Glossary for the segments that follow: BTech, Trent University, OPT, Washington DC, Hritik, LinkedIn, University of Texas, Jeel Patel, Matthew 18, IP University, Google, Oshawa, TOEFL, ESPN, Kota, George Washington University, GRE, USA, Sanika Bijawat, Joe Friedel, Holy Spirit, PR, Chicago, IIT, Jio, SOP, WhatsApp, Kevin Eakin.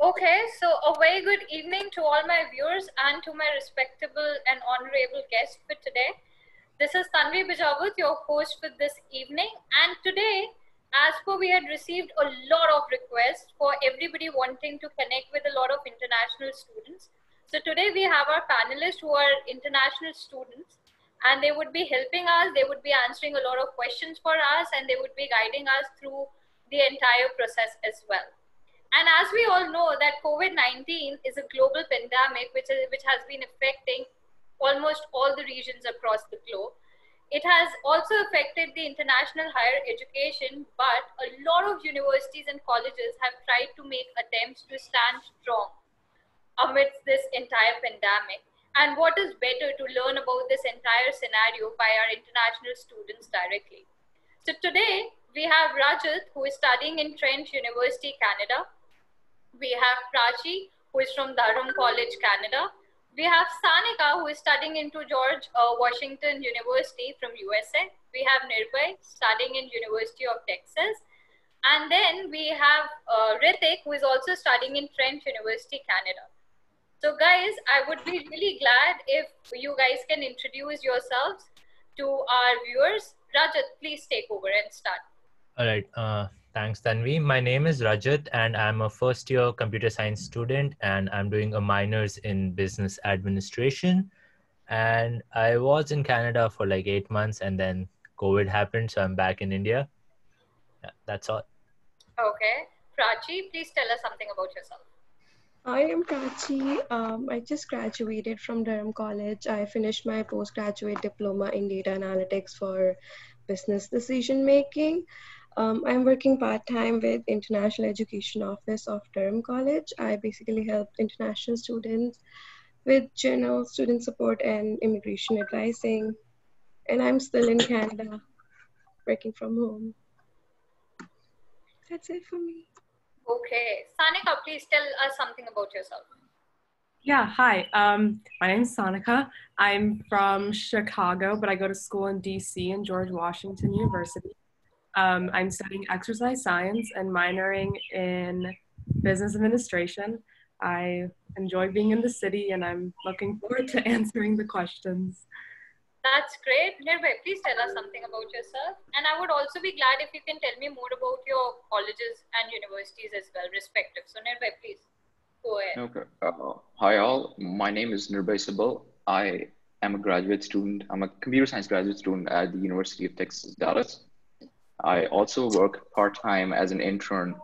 Okay, so a very good evening to all my viewers and to my respectable and honorable guest for today. This is Nirbhay Sibal, your host for this evening. And today, as per, we had received a lot of requests for everybody wanting to connect with a lot of international students. So today we have our panelists who are international students, and they would be helping us. They would be answering a lot of questions for us, and they would be guiding us through the entire process as well. And as we all know that COVID-19 is a global pandemic which has been affecting almost all the regions across the globe. It has also affected the international higher education, but a lot of universities and colleges have tried to make attempts to stand strong amidst this entire pandemic. And what is better to learn about this entire scenario by our international students directly. So today, we have Rajat, who is studying in Trent University, Canada. We have Prachi, who is from Durham College, Canada. We have Sanika, who is studying into George Washington University from USA. We have Nirbhay, studying in University of Texas. And then we have Hritik, who is also studying in Trent University, Canada. So guys, I would be really glad if you guys can introduce yourselves to our viewers. Rajat, please take over and start. All right. Thanks, Tanvi. My name is Rajat, and I'm a first-year computer science student, and I'm doing a minors in business administration. And I was in Canada for like 8 months, and then COVID happened, so I'm back in India. Yeah, that's all. Okay. Prachi, please tell us something about yourself. I am Prachi. I just graduated from Durham College. I finished my postgraduate diploma in data analytics for business decision making. I'm working part-time with International Education Office of Durham College. I basically help international students with general student support and immigration advising. And I'm still in Canada, working from home. That's it for me. Okay. Sanika, please tell us something about yourself. Yeah, hi. My name is Sanika. I'm from Chicago, but I go to school in DC in George Washington University. I'm studying exercise science and minoring in business administration. I enjoy being in the city, and I'm looking forward to answering the questions. That's great. Nirbhay, please tell us something about yourself. And I would also be glad if you can tell me more about your colleges and universities as well, respective. So Nirbhay, please go ahead. Okay. Hi all. My name is Nirbhay Sibal. I am a graduate student. I'm a computer science graduate student at the University of Texas, Dallas. I also work part-time as an intern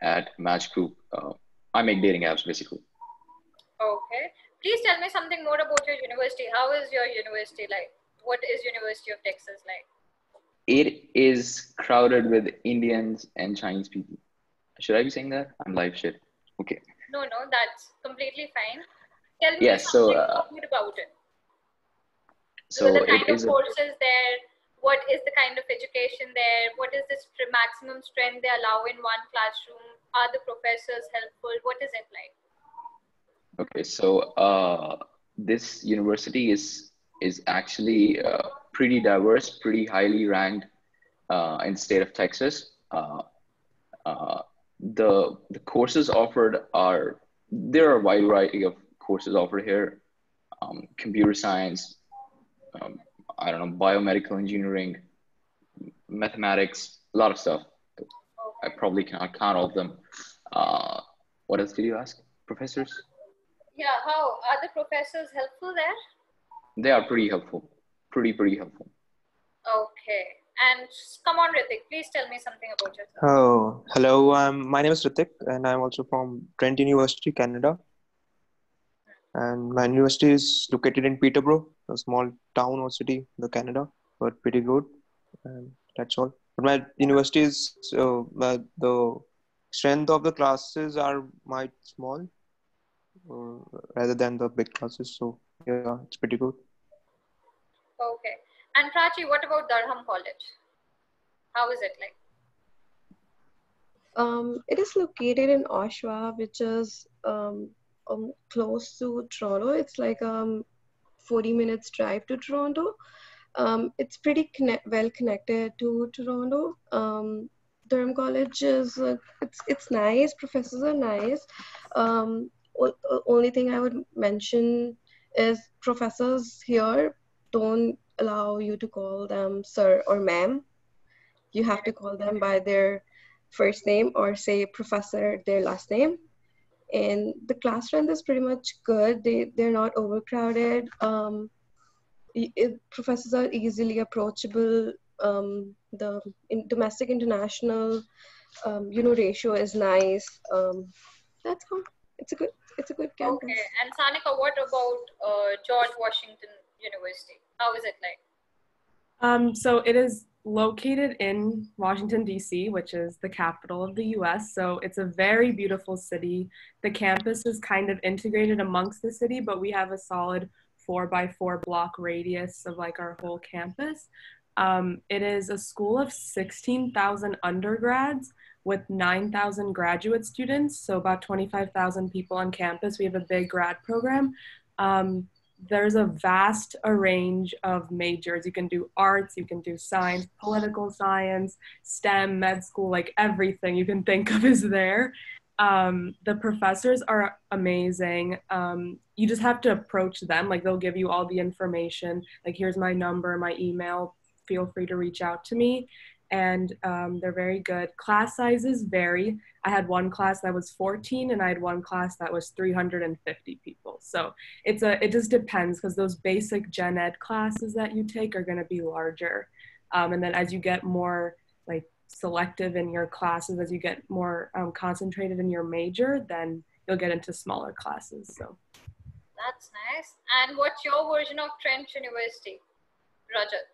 at Match Group. I make dating apps, basically. Okay. Please tell me something more about your university. How is your university like? What is University of Texas like? It is crowded with Indians and Chinese people. Should I be saying that? I'm live shit. Okay. No, no, that's completely fine. Tell me something more about it. So the kind of courses there, what is the kind of education there? What is this maximum strength they allow in one classroom? Are the professors helpful? What is it like? Okay, so this university is actually pretty diverse, pretty highly ranked in the state of Texas. The courses offered are, there are a wide variety of courses offered here. Computer science, I don't know, biomedical engineering, mathematics, a lot of stuff. I probably cannot count all of them. What else did you ask? Professors? Yeah, how are the professors helpful there? They are pretty helpful. Pretty helpful. Okay. And come on, Hritik, please tell me something about yourself. Oh, hello. My name is Hritik, and I'm also from Trent University, Canada. And my university is located in Peterborough, a small town or city in Canada, but pretty good. And that's all. But my university is, the strength of the classes are quite small rather than the big classes. So yeah, it's pretty good. Okay. And Prachi, what about Durham College? How is it like? It is located in Oshawa, which is close to Toronto. It's like 40 minutes drive to Toronto. It's pretty well connected to Toronto. Durham College is it's nice. Professors are nice. Only thing I would mention is professors here don't allow you to call them sir or ma'am. You have to call them by their first name or say professor, their last name. And the class rent is pretty much good. They're not overcrowded. Professors are easily approachable. The domestic international, ratio is nice. That's how it's a good campus. Okay. And Sanika, what about George Washington University? How is it like? So it is located in Washington, DC, which is the capital of the US. So it's a very beautiful city. The campus is kind of integrated amongst the city, but we have a solid 4 by 4 block radius of like our whole campus. It is a school of 16,000 undergrads with 9,000 graduate students. So about 25,000 people on campus. We have a big grad program. There's a vast range of majors. You can do arts, you can do science, political science, STEM, med school, like everything you can think of is there. The professors are amazing. You just have to approach them. Like they'll give you all the information. Like here's my number, my email, feel free to reach out to me. And they're very good. Class sizes vary. I had one class that was 14 and I had one class that was 350 people. So it just depends because those basic gen ed classes that you take are gonna be larger. And then as you get more like selective in your classes, as you get more concentrated in your major, then you'll get into smaller classes, so. That's nice. And what's your version of Trent University, Rajat?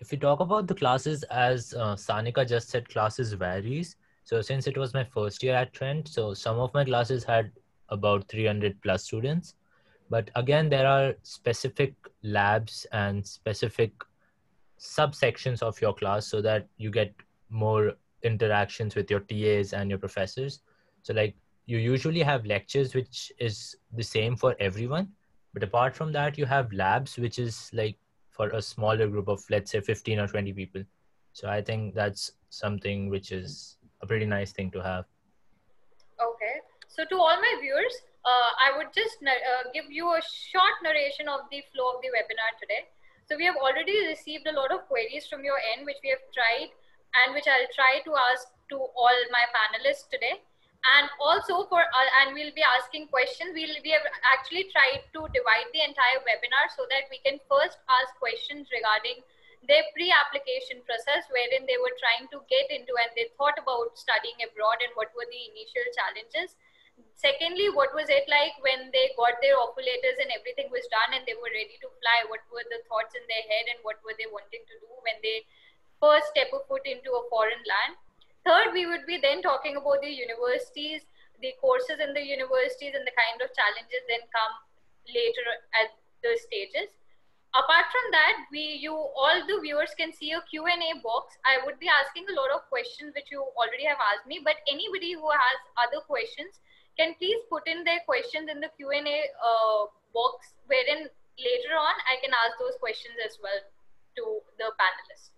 If we talk about the classes, as Sanika just said, classes varies. So since it was my first year at Trent, so some of my classes had about 300 plus students. But again, there are specific labs and specific subsections of your class so that you get more interactions with your TAs and your professors. So like you usually have lectures, which is the same for everyone. But apart from that, you have labs, which is like for a smaller group of, let's say, 15 or 20 people. So I think that's something which is a pretty nice thing to have. Okay. So to all my viewers, I would just give you a short narration of the flow of the webinar today. So we have already received a lot of queries from your end, which we have tried and which I'll try to ask to all my panelists today. And also and we'll be asking questions. We have actually tried to divide the entire webinar so that we can first ask questions regarding their pre-application process, wherein they were trying to get into and they thought about studying abroad and what were the initial challenges. Secondly, what was it like when they got their offer letters and everything was done and they were ready to fly? What were the thoughts in their head and what were they wanting to do when they first step a foot into a foreign land? Third, we would be then talking about the universities, the courses in the universities and the kind of challenges then come later at the stages. Apart from that, all the viewers can see a Q&A box. I would be asking a lot of questions which you already have asked me, but anybody who has other questions can please put in their questions in the Q&A box, wherein later on I can ask those questions as well to the panelists.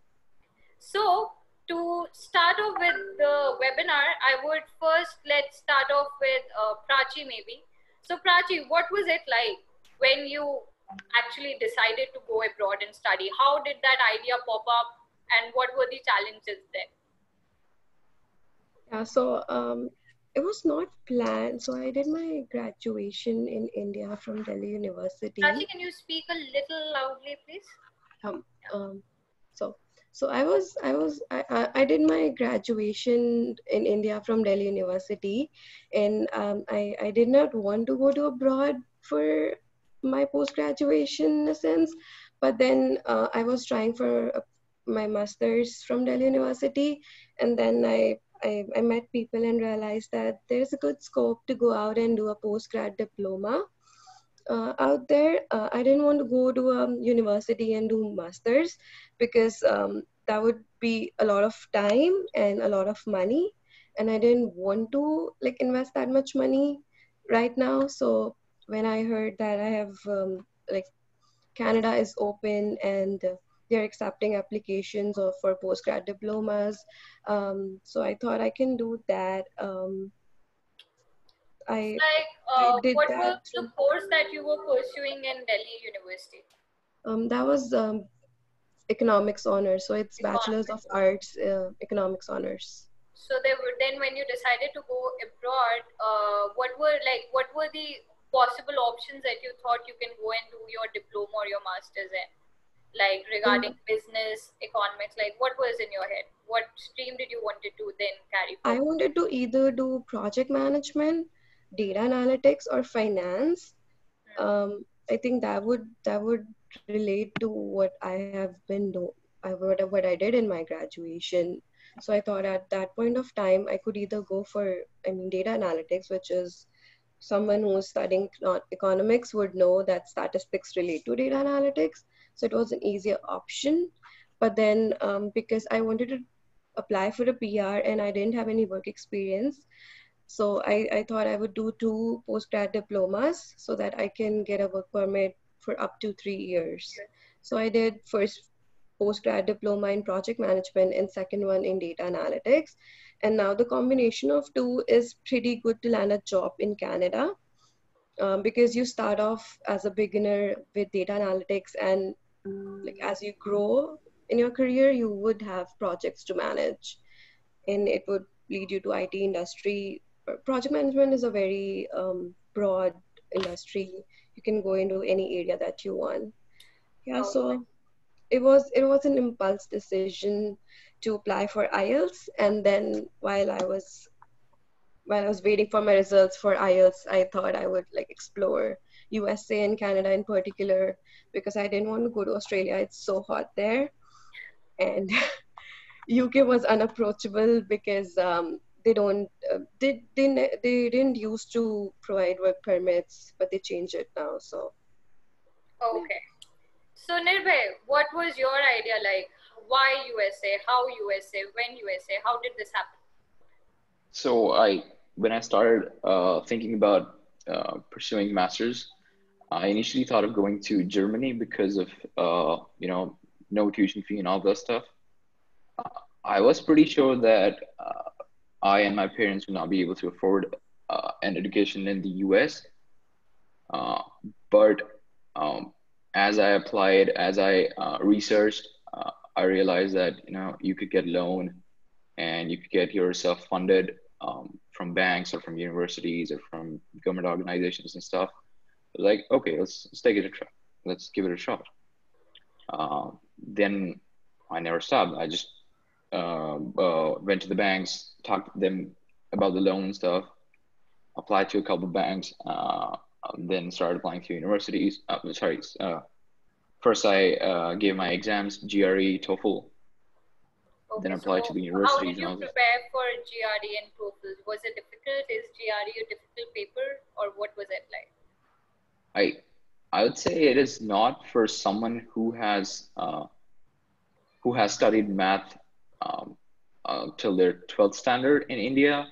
So, to start off with the webinar, I would first, let's start off with Prachi maybe. So Prachi, what was it like when you actually decided to go abroad and study? How did that idea pop up and what were the challenges there? Yeah, so it was not planned. So I did my graduation in India from Delhi University. Prachi, can you speak a little loudly, please? So I did my graduation in India from Delhi University, and I did not want to go to abroad for my post-graduation in a sense, but then I was trying for my master's from Delhi University, and then I met people and realized that there's a good scope to go out and do a post-grad diploma out there. I didn't want to go to a university and do masters because that would be a lot of time and a lot of money, and I didn't want to like invest that much money right now. So when I heard that I have Canada is open and they're accepting applications or for postgrad diplomas. So I thought I can do that. What was the course that you were pursuing in Delhi University? That was economics honors. So it's Bachelor's of Arts, economics honors. So then when you decided to go abroad, what were the possible options that you thought you can go and do your diploma or your master's in? Like regarding business, economics, like what was in your head? What stream did you wanted to then carry forward? I wanted to either do project management, data analytics, or finance. I think that would relate to what I have been doing, what I did in my graduation. So I thought at that point of time, I could either go for, data analytics, which is someone who's studying economics would know that statistics relate to data analytics. So it was an easier option. But then because I wanted to apply for a PR and I didn't have any work experience, so I thought I would do 2 postgrad diplomas so that I can get a work permit for up to 3 years. So I did first postgrad diploma in project management and second one in data analytics. And now the combination of 2 is pretty good to land a job in Canada. Because you start off as a beginner with data analytics, and like as you grow in your career, you would have projects to manage, and it would lead you to IT industry. Project management is a very broad industry. You can go into any area that you want. Yeah, so it was an impulse decision to apply for IELTS, and then while I was waiting for my results for IELTS, I thought I would explore USA and Canada in particular, because I didn't want to go to Australia. It's so hot there. And UK was unapproachable because they didn't used to provide work permits, but they changed it now. So. Okay. So Nirbhay, what was your idea like? Why USA? How USA? When USA? How did this happen? So when I started thinking about pursuing master's, I initially thought of going to Germany because of, no tuition fee and all that stuff. I was pretty sure that I and my parents would not be able to afford an education in the US. But as I applied, as I researched, I realized that, you could get loan and you could get yourself funded from banks or from universities or from government organizations and stuff. Like, okay, let's take it a try. Let's give it a shot. Then I never stopped. I just went to the banks, talked to them about the loan and stuff, applied to a couple of banks, then started applying to universities. First I gave my exams, GRE, TOEFL. Okay, then apply to the university. How did you prepare for GRE and TOEFL? Was it difficult? Is GRE a difficult paper, or what was it like? I would say it is not for someone who has studied math till their 12th standard in India.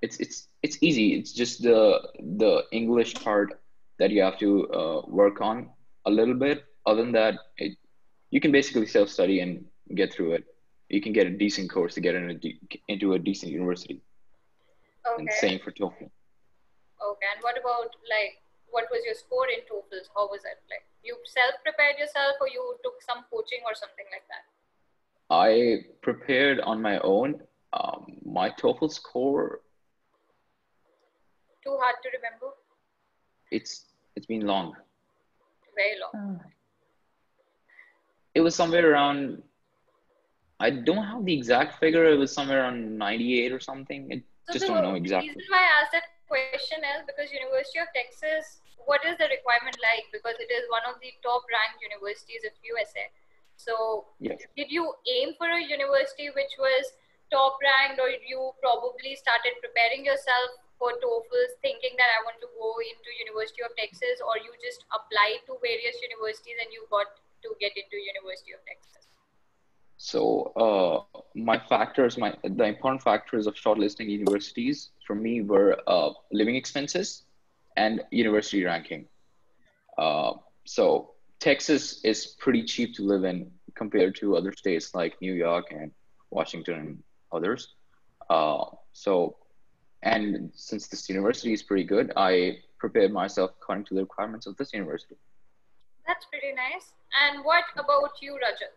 It's easy. It's just the English part that you have to work on a little bit. Other than that, you can basically self-study and get through it. You can get a decent course to get into a decent university. Okay. And same for TOEFL. Okay, and what about what was your score in TOEFL? How was that like? You self-prepared yourself, or you took some coaching or something like that? I prepared on my own. My TOEFL score. Too hard to remember? It's been long. Very long. It was somewhere around, I don't have the exact figure. It was somewhere around 98 or something. Don't know exactly. The reason why I asked that question is because University of Texas, what is the requirement like? Because it is one of the top-ranked universities of USA. So yes. Did you aim for a university which was top-ranked, or you probably started preparing yourself for TOEFL thinking that I want to go into University of Texas, or you just applied to various universities and you got to get into University of Texas? So the important factors of shortlisting universities for me were living expenses and university ranking. So Texas is pretty cheap to live in compared to other states like New York and Washington and others. And since this university is pretty good, I prepared myself according to the requirements of this university. That's pretty nice. And what about you, Rajat?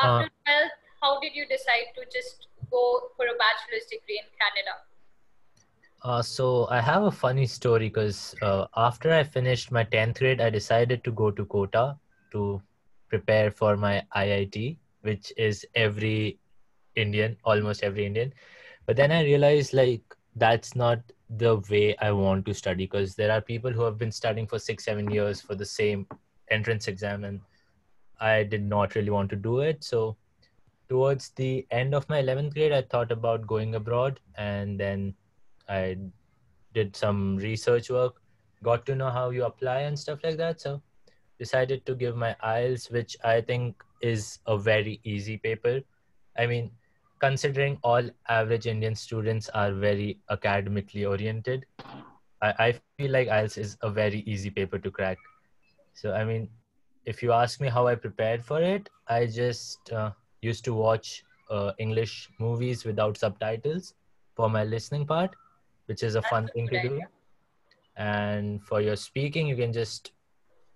After 12th, how did you decide to just go for a bachelor's degree in Canada? So I have a funny story because after I finished my 10th grade, I decided to go to Kota to prepare for my IIT, which is every Indian, almost every Indian. But then I realized like that's not the way I want to study because there are people who have been studying for 6-7 years for the same entrance exam, and I did not really want to do it. So towards the end of my 11th grade, I thought about going abroad, and then I did some research work, got to know how you apply and stuff like that. So decided to give my IELTS, which I think is a very easy paper. I mean, considering all average Indian students are very academically oriented, I feel like IELTS is a very easy paper to crack. So, I mean, if you ask me how I prepared for it, I just used to watch English movies without subtitles for my listening part, which is a fun thing to do. And for your speaking, you can just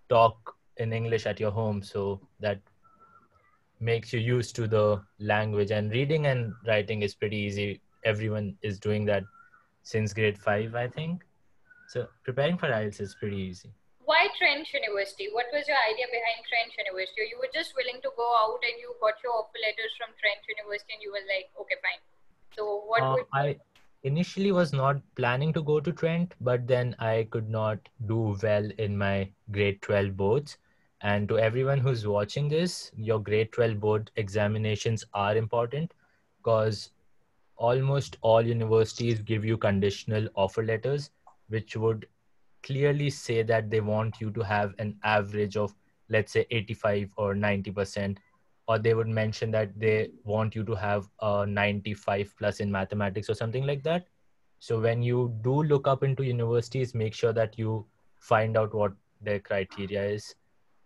talk in English at your home. So that makes you used to the language, and reading and writing is pretty easy. Everyone is doing that since grade 5, I think. So preparing for IELTS is pretty easy. Why Trent University? What was your idea behind Trent University? You were just willing to go out and you got your offer letters from Trent University and you were like, okay, fine. So what would you... Initially was not planning to go to Trent, but then I could not do well in my grade 12 boards. And to everyone who's watching this, your grade 12 board examinations are important because almost all universities give you conditional offer letters, which would clearly say that they want you to have an average of, let's say, 85 or 90%, or they would mention that they want you to have a 95 plus in mathematics or something like that. So when you do look up into universities, make sure that you find out what their criteria is.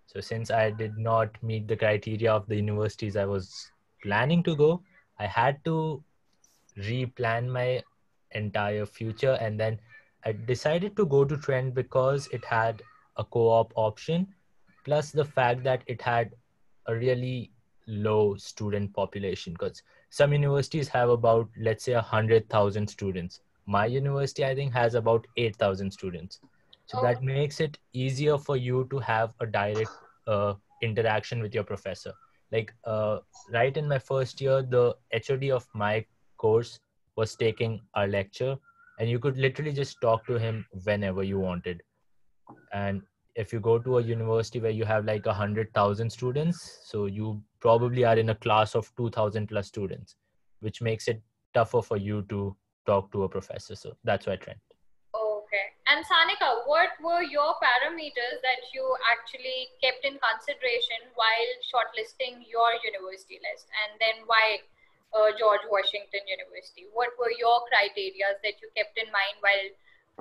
So since I did not meet the criteria of the universities I was planning to go, I had to replan my entire future. And then I decided to go to Trent because it had a co-op option, plus the fact that it had a really low student population, because some universities have about, let's say, 100,000 students. My university, I think, has about 8,000 students. So that makes it easier for you to have a direct interaction with your professor. Like right in my first year, the HOD of my course was taking our lecture, and you could literally just talk to him whenever you wanted. And if you go to a university where you have like 100,000 students, so you probably are in a class of 2,000 plus students, which makes it tougher for you to talk to a professor. So that's why Trent. Okay. And Sanika, what were your parameters that you actually kept in consideration while shortlisting your university list? And then why George Washington University? What were your criteria that you kept in mind while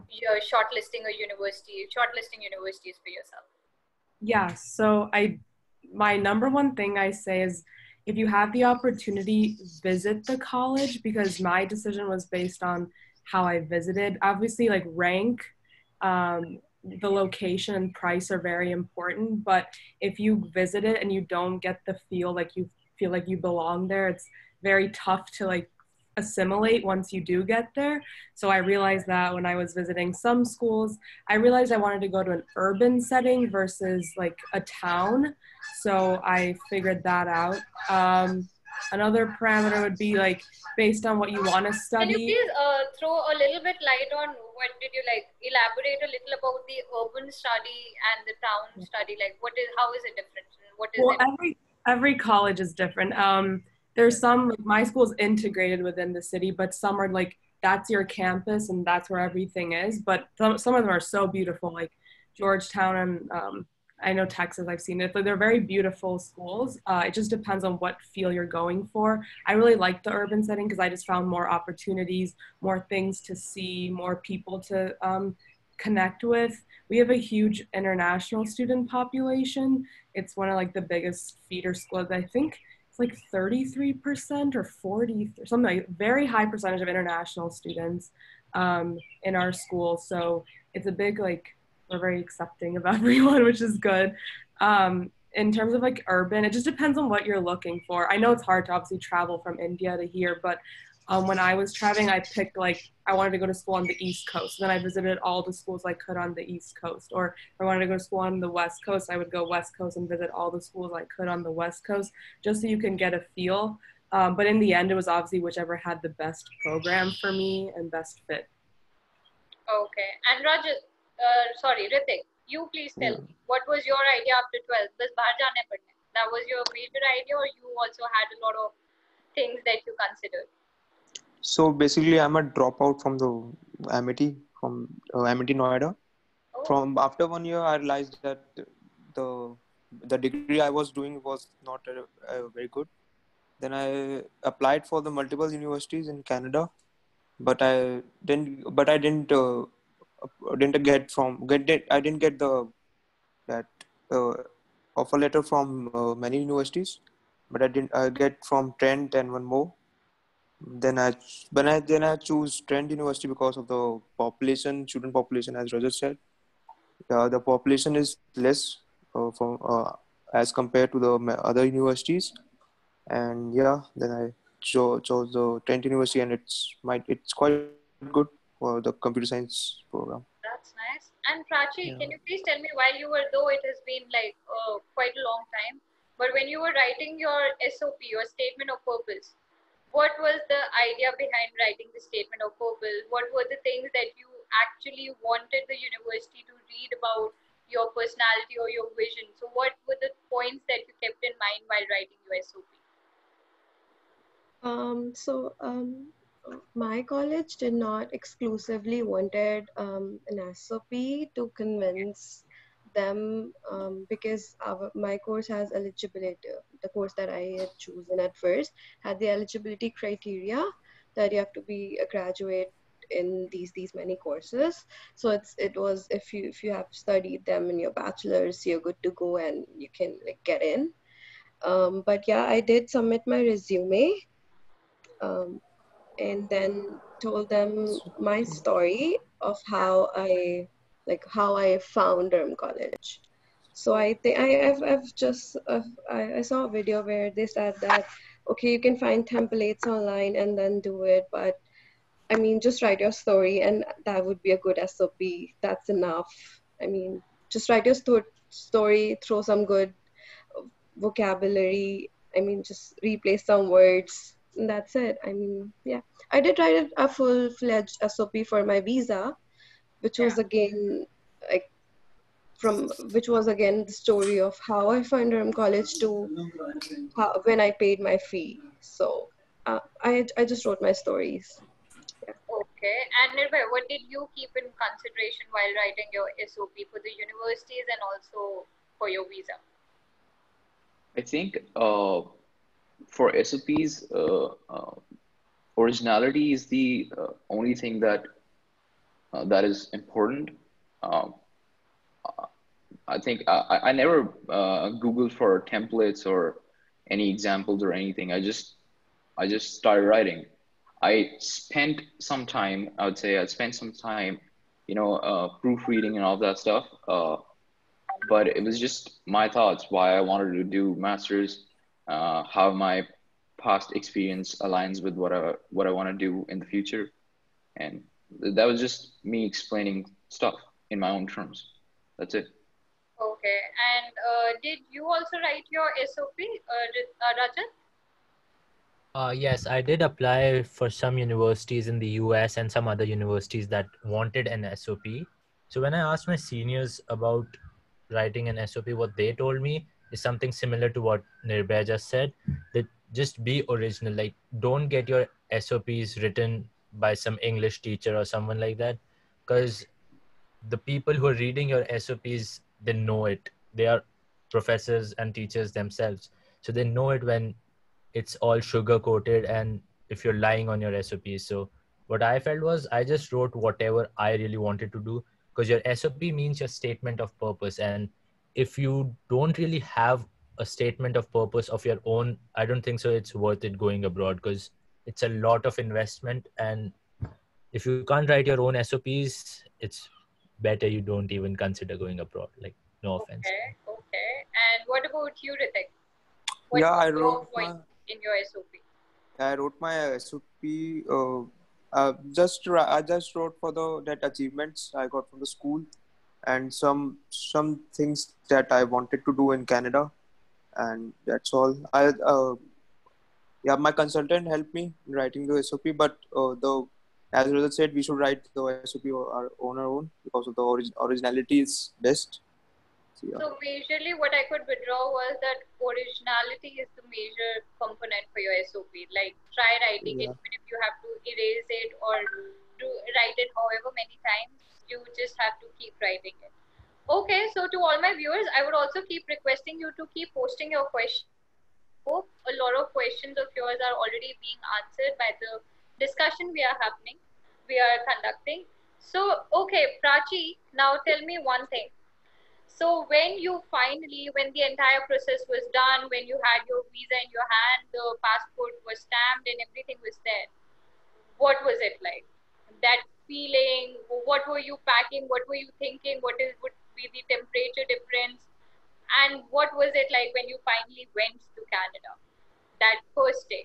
you're shortlisting universities for yourself? Yeah, so my number one thing I say is, if you have the opportunity, visit the college, because my decision was based on how I visited. Obviously, like rank, the location and price are very important, but if you visit it and you don't get the feel like you feel like you belong there, it's very tough to like assimilate once you do get there. So I realized that when I was visiting some schools, I realized I wanted to go to an urban setting versus like a town. So I figured that out. Another parameter would be like based on what you want to study. Can you please throw a little bit light on what did you like elaborate a little about the urban study and the town study? Like what is, how is it different? What is it? Every college is different. There's some, like my school's integrated within the city, but some are like, that's your campus and that's where everything is. But some of them are so beautiful, like Georgetown and I know Texas, I've seen it. But they're very beautiful schools. It just depends on what feel you're going for. I really like the urban setting because I just found more opportunities, more things to see, more people to connect with. We have a huge international student population. It's one of like the biggest feeder schools. I think it's like 33% or 40 or something, like very high percentage of international students in our school. So it's a big, like, we're very accepting of everyone, which is good. In terms of like urban, it just depends on what you're looking for. I know it's hard to obviously travel from India to here, but when I was traveling, I picked like, I wanted to go to school on the East Coast. Then I visited all the schools I could on the East Coast. Or if I wanted to go to school on the West Coast, I would go West Coast and visit all the schools I could on the West Coast, just so you can get a feel. But in the end, it was obviously whichever had the best program for me and best fit. Okay. And Rajat, sorry, Hritik, you please tell me, what was your idea after 12th? That was your major idea, or you also had a lot of things that you considered? So basically, I'm a dropout from the Amity, Noida. Oh. From after 1 year, I realized that the degree I was doing was not very good. Then I applied for the multiple universities in Canada, but I didn't. I didn't get that offer letter from many universities, but I get from Trent and one more. Then I choose Trent University because of the population, student population, as Rajat said. The population is less as compared to the other universities, and yeah, then I chose the Trent University, and it's quite good for the computer science program. That's nice. And Prachi, yeah, can you please tell me, while you were, though it has been like quite a long time, but when you were writing your SOP, your statement of purpose, what was the idea behind writing the statement of purpose? What were the things that you actually wanted the university to read about your personality or your vision? So what were the points that you kept in mind while writing your SOP? My college did not exclusively wanted an SOP to convince them because my course has eligibility. The course that I had chosen at first had the eligibility criteria that you have to be a graduate in these many courses. So it was if you have studied them in your bachelor's, you're good to go and you can like get in. But yeah, I did submit my resume. And then told them my story of how I found Durham College. So I think I saw a video where they said that, okay, you can find templates online and then do it, but I mean, just write your story and that would be a good SOP. That's enough. I mean, just write your story, throw some good vocabulary. I mean, just replace some words. And that's it. I mean, yeah, I did write a full-fledged SOP for my visa, which was again the story of how I found Durham College to when I paid my fee. So I just wrote my stories. Yeah. Okay, and Nirbhay, what did you keep in consideration while writing your SOP for the universities and also for your visa? I think for SOPs, originality is the only thing that is important. I think I never Googled for templates or any examples or anything. I just started writing. I spent some time, proofreading and all that stuff. But it was just my thoughts, why I wanted to do master's. How my past experience aligns with what I want to do in the future, and that was just me explaining stuff in my own terms. That's it. Okay. And did you also write your SOP, Rajat? Yes, I did apply for some universities in the US and some other universities that wanted an SOP. So when I asked my seniors about writing an SOP, what they told me is something similar to what Nirbhay just said, that just be original. Like, don't get your SOPs written by some English teacher or someone like that, because the people who are reading your SOPs, they know it. They are professors and teachers themselves. So they know it when it's all sugar-coated and if you're lying on your SOPs. So what I felt was I just wrote whatever I really wanted to do. because your SOP means your statement of purpose. And if you don't really have a statement of purpose of your own, I don't think so it's worth it going abroad, because it's a lot of investment. And if you can't write your own SOPs, it's better you don't even consider going abroad. Like, no offense. Okay, okay. And what about you, Hritik? What was your point in your SOP? I wrote my SOP. I just wrote for that achievements I got from the school, and some things that I wanted to do in Canada, and that's all. My consultant helped me in writing the SOP, but as Rajat said, we should write the SOP on our own because of the originality is best. So, yeah. So majorly what I could withdraw was that originality is the major component for your SOP. Like, try writing it, even if you have to erase it or write it however many times, you just have to keep writing it. Okay, so to all my viewers, I would also keep requesting you to keep posting your questions. Hope a lot of questions of yours are already being answered by the discussion we are conducting. So, okay, Prachi, now tell me one thing. So when the entire process was done, when you had your visa in your hand, the passport was stamped and everything was there, what was it like? That feeling, what were you packing? What were you thinking? Would be the temperature difference? And what was it like when you finally went to Canada, that first day?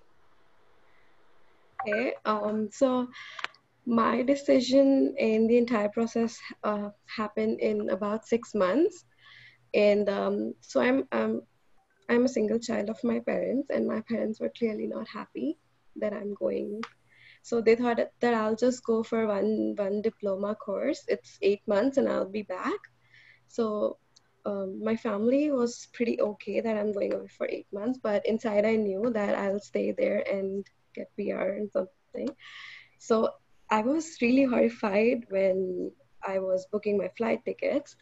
Okay, so my decision in the entire process happened in about 6 months, and so I'm a single child of my parents, and my parents were clearly not happy that I'm going. So they thought that I'll just go for one diploma course. It's 8 months, and I'll be back. So my family was pretty okay that I'm going away for 8 months, but inside I knew that I'll stay there and get PR and something. So I was really horrified when I was booking my flight tickets,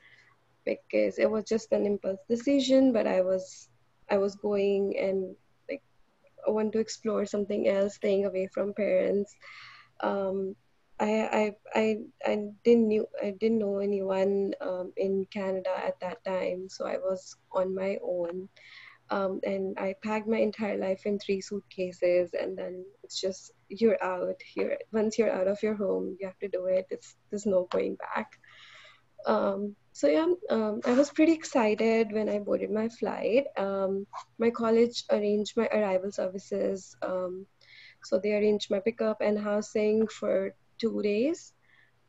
because it was just an impulse decision, but I was going, and like, I want to explore something else, staying away from parents. I didn't know anyone in Canada at that time, so I was on my own. And I packed my entire life in 3 suitcases, and then it's just, you're out here. Once you're out of your home, you have to do it. There's no going back. I was pretty excited when I boarded my flight. My college arranged my arrival services. So they arranged my pickup and housing for 2 days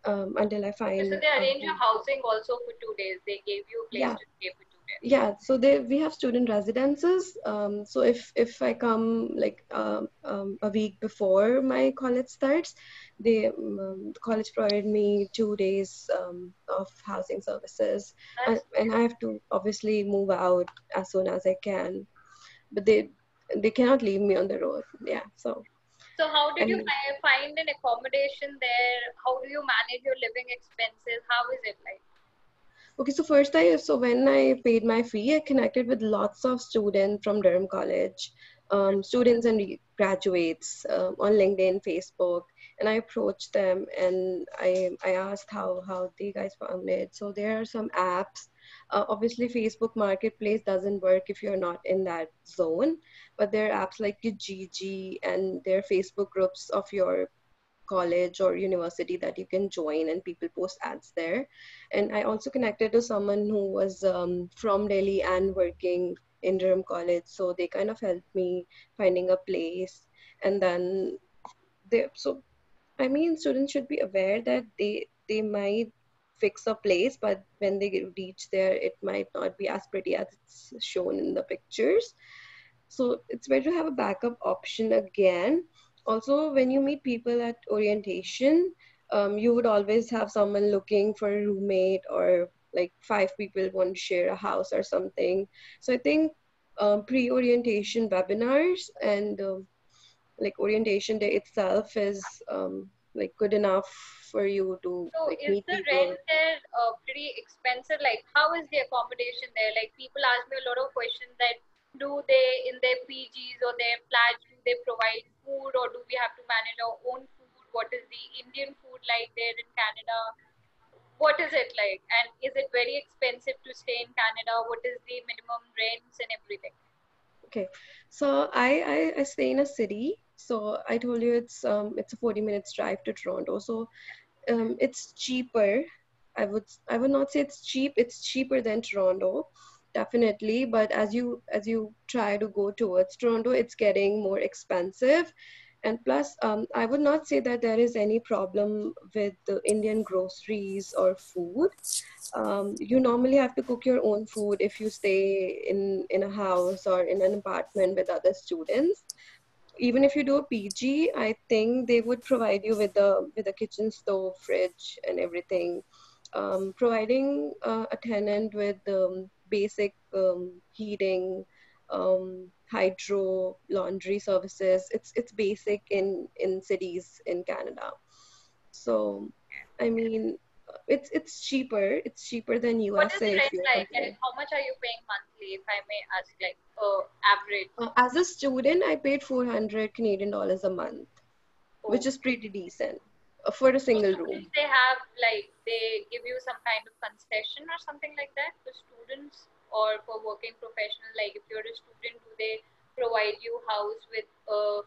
until I find... So they arranged your housing also for 2 days. They gave you a place to stay for 2 days. Yeah, so we have student residences. So if I come like a week before my college starts, the college provided me 2 days of housing services. And I have to obviously move out as soon as I can. But they cannot leave me on the road. Yeah, so. So how did you find an accommodation there? How do you manage your living expenses? How is it like? Okay, so when I paid my fee, I connected with lots of students from Durham College, students and graduates on LinkedIn, Facebook, and I approached them and I asked how they guys found it. So there are some apps. Obviously, Facebook Marketplace doesn't work if you're not in that zone, but there are apps like Kijiji, and there are Facebook groups of your college or university that you can join, and people post ads there. And I also connected to someone who was from Delhi and working in Durham College, so they kind of helped me finding a place. And then students should be aware that they might fix a place, but when they reach there, it might not be as pretty as it's shown in the pictures. So it's better to have a backup option again. Also, when you meet people at orientation, you would always have someone looking for a roommate, or like 5 people want to share a house or something. So I think pre-orientation webinars and like orientation day itself is like good enough for you to meet people. So is the rent there pretty expensive? Like, how is the accommodation there? Like, people ask me a lot of questions that, do they in their PGs or their flats, do they provide food, or do we have to manage our own food? What is the Indian food like there in Canada? what is it like? And is it very expensive to stay in Canada? What is the minimum rents and everything? Okay, so I stay in a city. So I told you it's a 40 minutes drive to Toronto. So it's cheaper. I would not say it's cheap. It's cheaper than Toronto, definitely. But as you try to go towards Toronto, it's getting more expensive. And plus, I would not say that there is any problem with the Indian groceries or food. You normally have to cook your own food if you stay in a house or in an apartment with other students. Even if you do a PG, I think they would provide you with a kitchen stove, fridge, and everything. Providing a tenant with basic heating, hydro, laundry services, it's basic in cities in Canada. So I mean, it's cheaper than USA. What is the rent like, and how much are you paying monthly, if I may ask, like average? As a student, I paid $400 Canadian a month, which is pretty decent for a single room. They have like, they give you some kind of concession or something like that for students or for working professional? Like if you're a student, do they provide you house with a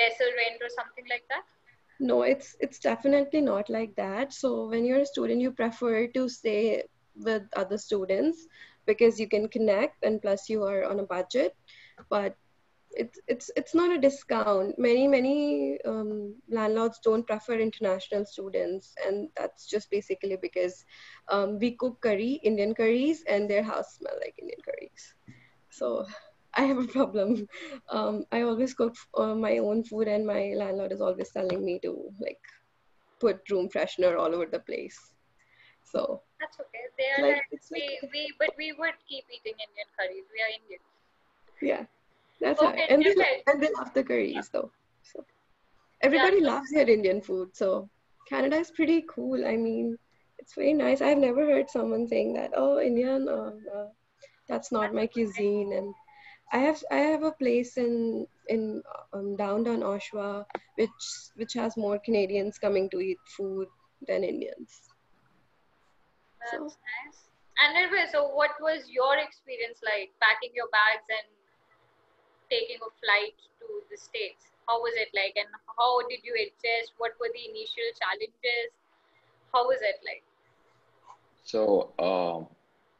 lesser rent or something like that? No, it's definitely not like that. So when you're a student, you prefer to stay with other students because you can connect, and plus you are on a budget. But it's not a discount. Many landlords don't prefer international students, and that's just basically because we cook curry, Indian curries, and their house smell like Indian curries. So I have a problem. I always cook my own food, and my landlord is always telling me to like put room freshener all over the place. So that's okay. They are like, we would keep eating Indian curries. We are Indian. Yeah. That's okay, and they love the curries, though. So everybody loves their Indian food. So Canada is pretty cool. I mean, it's very nice. I've never heard someone saying that, oh, Indian, that's not my cuisine. And I have a place in downtown Oshawa, which has more Canadians coming to eat food than Indians. That's nice. And anyway, so what was your experience like packing your bags and taking a flight to the States? How was it like, and how did you adjust? What were the initial challenges? How was it like? So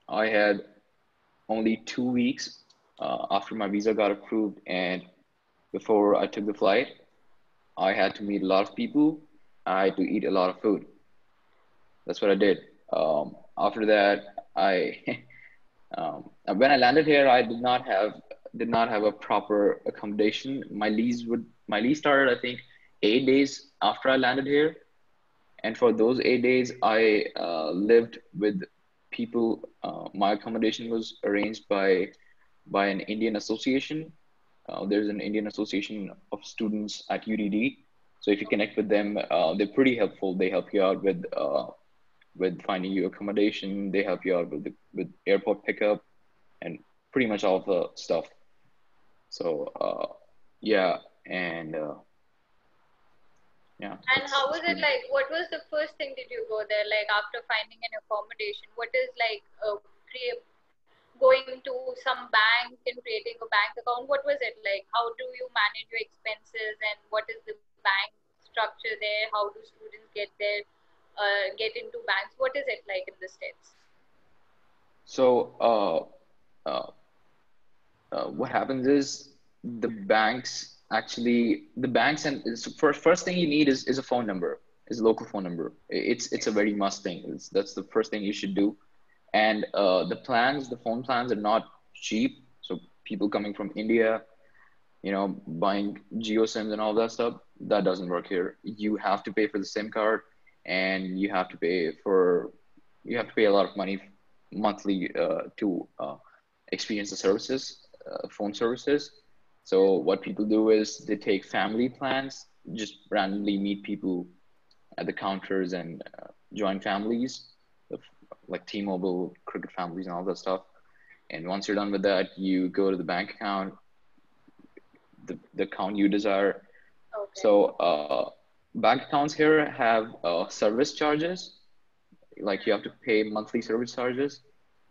I had only 2 weeks after my visa got approved and before I took the flight. I had to meet a lot of people. I had to eat a lot of food. That's what I did. After that, when I landed here, I did not have a proper accommodation. My lease started, I think, 8 days after I landed here. And for those 8 days, I lived with people. My accommodation was arranged by an Indian association. There's an Indian association of students at UDD. So if you connect with them, they're pretty helpful. They help you out with finding you accommodation. They help you out with airport pickup and pretty much all the stuff. So, And how was it like? What was the first thing did you go there? Like after finding an accommodation, what is like going to some bank and creating a bank account? What was it like? How do you manage your expenses, and what is the bank structure there? How do students get there, get into banks? What is it like in the States? So, what happens is the banks and first thing you need is a phone number, is a local phone number. It's a very must thing. That's the first thing you should do. And the phone plans are not cheap. So people coming from India, buying Jio SIMs and all that stuff, that doesn't work here. You have to pay for the SIM card, and you have to pay a lot of money monthly to experience the services, phone services. So what people do is they take family plans, just randomly meet people at the counters and join families, like T-Mobile, cricket families and all that stuff. And once you're done with that, you go to the bank account, the account you desire. Okay. So bank accounts here have service charges. like you have to pay monthly service charges.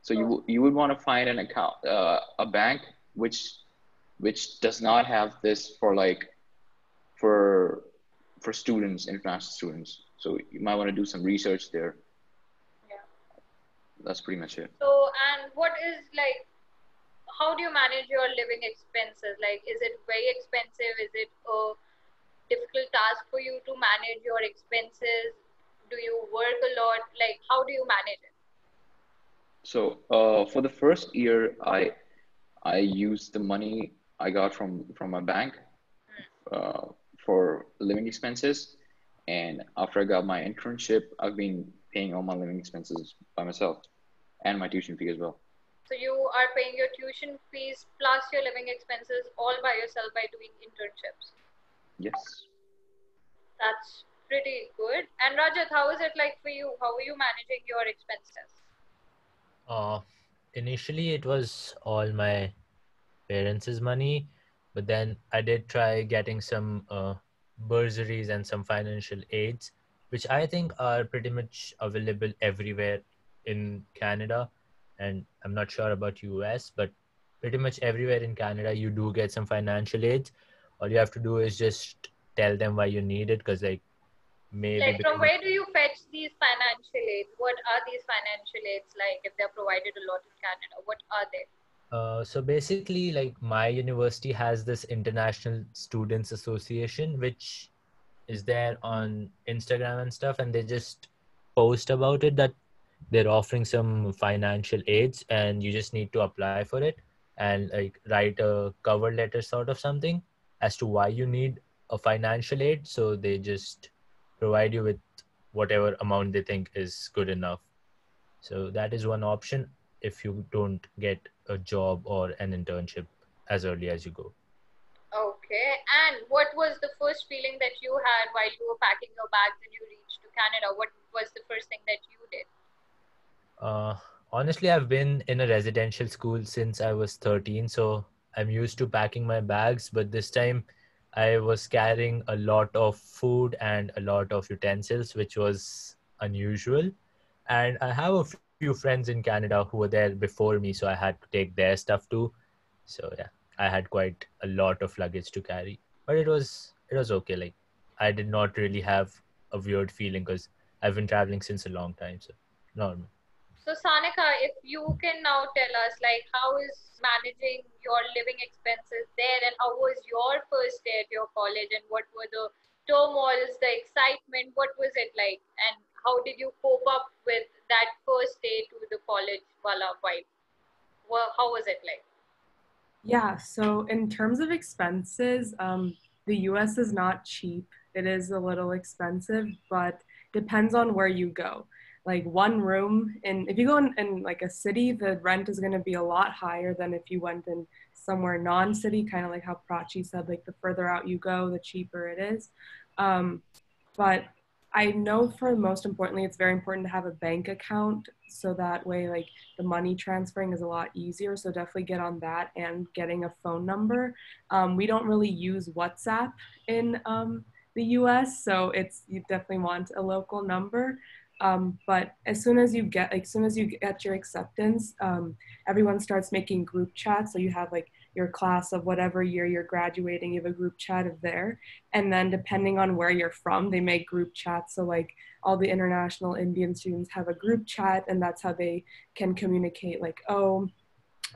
So you would want to find an account, a bank which does not have this for like for students, international students. So you might want to do some research there. Yeah. That's pretty much it. So, and what is like, how do you manage your living expenses? Like, is it very expensive? Is it a difficult task for you to manage your expenses? Do you work a lot? Like, how do you manage it? So for the first year, I used the money I got from my bank for living expenses. And after I got my internship, I've been paying all my living expenses by myself and my tuition fee as well. So you are paying your tuition fees plus your living expenses all by yourself by doing internships? Yes. That's pretty good. And Rajat, how is it like for you? How are you managing your expenses? Initially it was all my parents' money, but then I did try getting some bursaries and some financial aids, which I think are pretty much available everywhere in Canada. And I'm not sure about US, but pretty much everywhere in Canada, you do get some financial aids. All you have to do is just tell them why you need it, because like maybe... Like from where do you fetch these financial aids? What are these financial aids like if they're provided a lot in Canada? What are they? So basically, like my university has this International Students Association, which is there on Instagram and stuff. And they just post about it that they're offering some financial aids and you just need to apply for it and like write a cover letter sort of something as to why you need a financial aid. So they just provide you with whatever amount they think is good enough. So that is one option if you don't get a job or an internship as early as you go. Okay. And what was the first feeling that you had while you were packing your bags and you reached to Canada? What was the first thing that you did? Honestly, I've been in a residential school since I was 13, so I'm used to packing my bags, but this time I was carrying a lot of food and a lot of utensils, which was unusual. And I have a few friends in Canada who were there before me, so I had to take their stuff too. So yeah, I had quite a lot of luggage to carry, but it was okay. Like I did not really have a weird feeling because I've been traveling since a long time, so normal. So Sanika, if you can now tell us, like, how is managing your living expenses there and how was your first day at your college and what were the turmoils, the excitement, what was it like? And how did you cope up with that first day to the college vibe? Well, how was it like? Yeah, so in terms of expenses, the US is not cheap. It is a little expensive, but depends on where you go. Like one room, and if you go in like a city, the rent is going to be a lot higher than if you went in somewhere non-city, kind of like how Prachi said, like the further out you go, the cheaper it is. But I know for most importantly, it's very important to have a bank account. So that way, like the money transferring is a lot easier. So definitely get on that and getting a phone number. We don't really use WhatsApp in the US. So you definitely want a local number. But as soon as you get your acceptance, everyone starts making group chats. So you have like your class of whatever year you're graduating, you have a group chat of there. And then depending on where you're from, they make group chats. So like all the international Indian students have a group chat, and that's how they can communicate like, oh,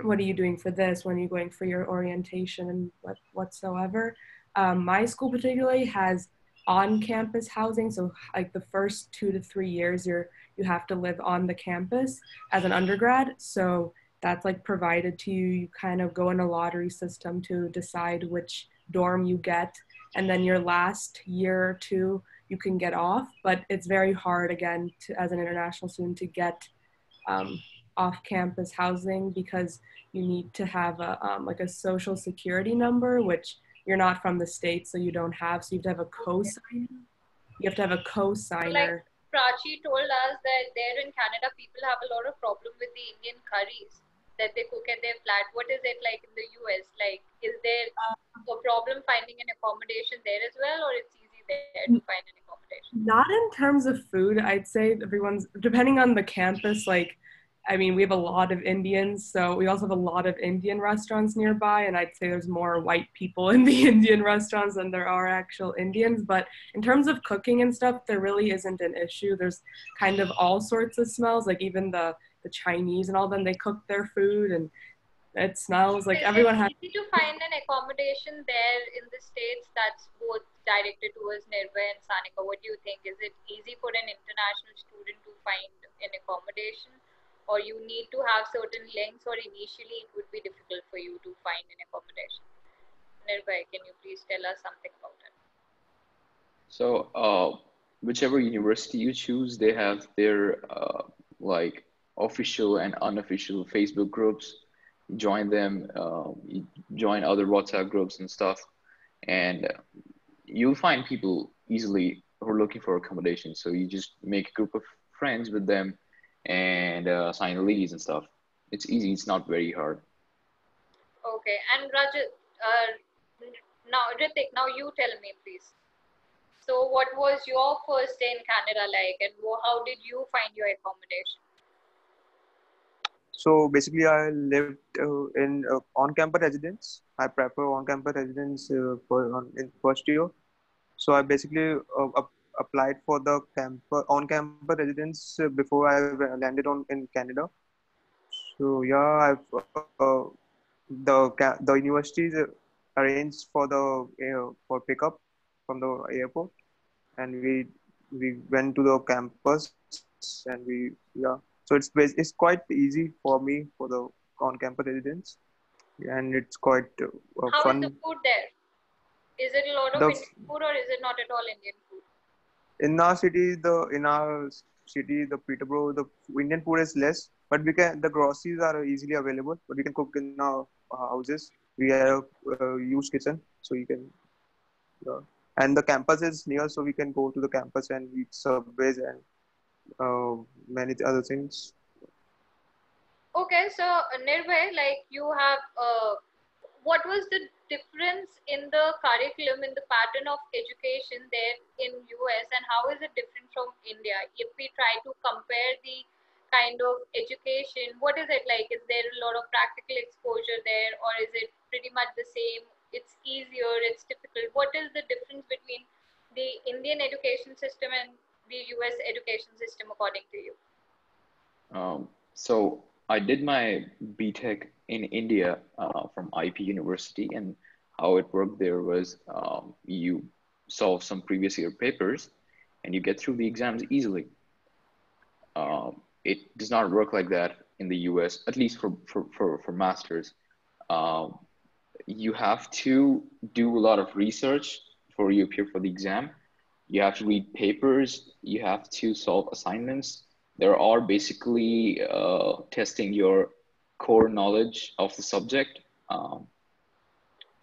what are you doing for this? When are you going for your orientation and whatsoever. My school particularly has on-campus housing, so like the first 2 to 3 years you have to live on the campus as an undergrad, so that's like provided to you. You kind of go in a lottery system to decide which dorm you get, and then your last year or two you can get off, but it's very hard again as an international student to get off-campus housing because you need to have a social security number, which you're not from the States, so you don't have, so you have to have a co-signer. You have to have a co-signer. Like Prachi told us that there in Canada, people have a lot of problem with the Indian curries that they cook at their flat. What is it like in the US? Like, is there a problem finding an accommodation there as well, or it's easy there to find an accommodation? Not in terms of food. I'd say everyone's, depending on the campus, like, I mean, we have a lot of Indians, so we also have a lot of Indian restaurants nearby, and I'd say there's more white people in the Indian restaurants than there are actual Indians. But in terms of cooking and stuff, there really isn't an issue. There's kind of all sorts of smells, like even the Chinese and all them, they cook their food and it smells like everyone has. It's easy to find an accommodation there in the States that's both directed towards Nirbhay and Sanika. What do you think? Is it easy for an international student to find an accommodation? Or you need to have certain links, or initially it would be difficult for you to find an accommodation? Nirbhay, can you please tell us something about it? So whichever university you choose, they have their like official and unofficial Facebook groups. Join them, join other WhatsApp groups and stuff. And you'll find people easily who are looking for accommodation. So you just make a group of friends with them and sign leases and stuff. It's easy, it's not very hard. Okay, and Rajat, now Hritik, now you tell me please. So what was your first day in Canada like, and how did you find your accommodation? So basically I lived in on-campus residence. I prefer on-campus residence in first year. So I basically applied for the on-campus residence before I landed in Canada. So yeah, the universities arranged for the for pickup from the airport, and we went to the campus, and we yeah. So it's quite easy for me for the on-campus residence, and it's quite fun. How is the food there? Is it a lot of Indian food, or is it not at all Indian food? In our city, the Peterborough, the Indian food is less, but we can, the groceries are easily available, but we can cook in our houses. We have a huge kitchen, so you can, and the campus is near, so we can go to the campus and eat Subways and many other things. Okay, so Nirbhay, like you have, what was the difference in the curriculum, in the pattern of education there in US, and how is it different from India? If we try to compare the kind of education, what is it like? Is there a lot of practical exposure there, or is it pretty much the same? It's easier, it's difficult. What is the difference between the Indian education system and the US education system according to you? So I did my BTech in India from IP University, and how it worked there was you solve some previous year papers and you get through the exams easily. It does not work like that in the US, at least for masters. You have to do a lot of research before you appear for the exam. You have to read papers, you have to solve assignments. There are basically testing your core knowledge of the subject,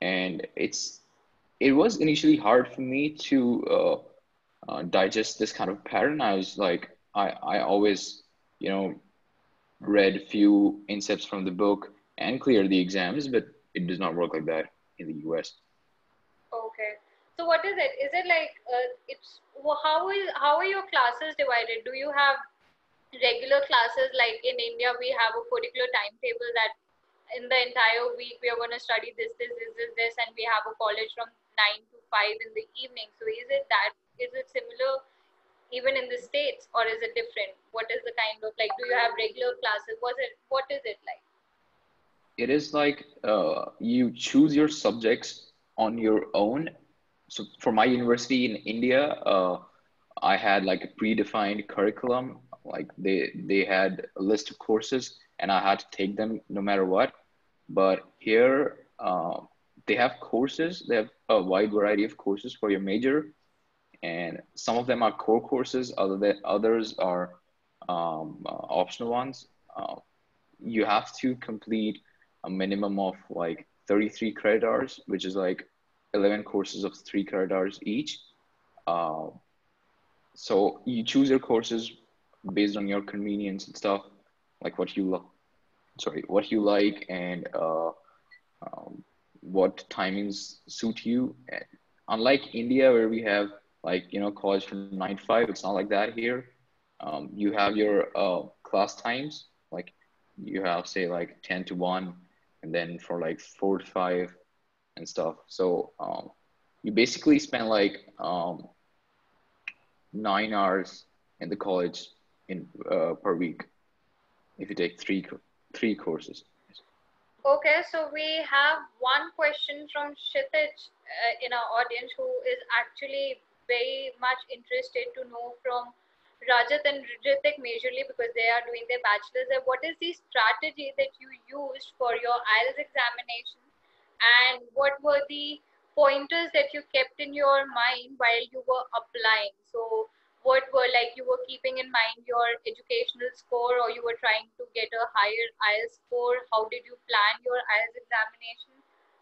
and it was initially hard for me to digest this kind of pattern. I was like, I always, you know, read few incepts from the book and clear the exams, but it does not work like that in the US. Okay, so what is it? Is it like how are your classes divided? Do you have regular classes? Like in India, we have a particular timetable that in the entire week we are going to study this, this, this, this, this, and we have a college from 9 to 5 in the evening. So is it similar even in the States, or is it different? What is the kind of, like, do you have regular classes? What is it like? It is like you choose your subjects on your own. So for my university in India, I had like a predefined curriculum. Like they had a list of courses and I had to take them no matter what. But here they have courses, they have a wide variety of courses for your major. And some of them are core courses, others are optional ones. You have to complete a minimum of like 33 credit hours, which is like 11 courses of 3 credit hours each. So you choose your courses based on your convenience and stuff, like what you like and what timings suit you. Unlike India, where we have like, you know, college from 9 to 5. It's not like that here. You have your class times, like you have, say, like 10 to 1, and then for like 4 to 5 and stuff. So you basically spend like 9 hours in the college in per week if you take three courses. Okay, so we have one question from Kshitij in our audience, who is actually very much interested to know from Rajat and Hritik majorly, because they are doing their bachelor's. What is the strategy that you used for your IELTS examination, and what were the pointers that you kept in your mind while you were applying? So what were, like, you were keeping in mind your educational score, or you were trying to get a higher IELTS score? How did you plan your IELTS examination?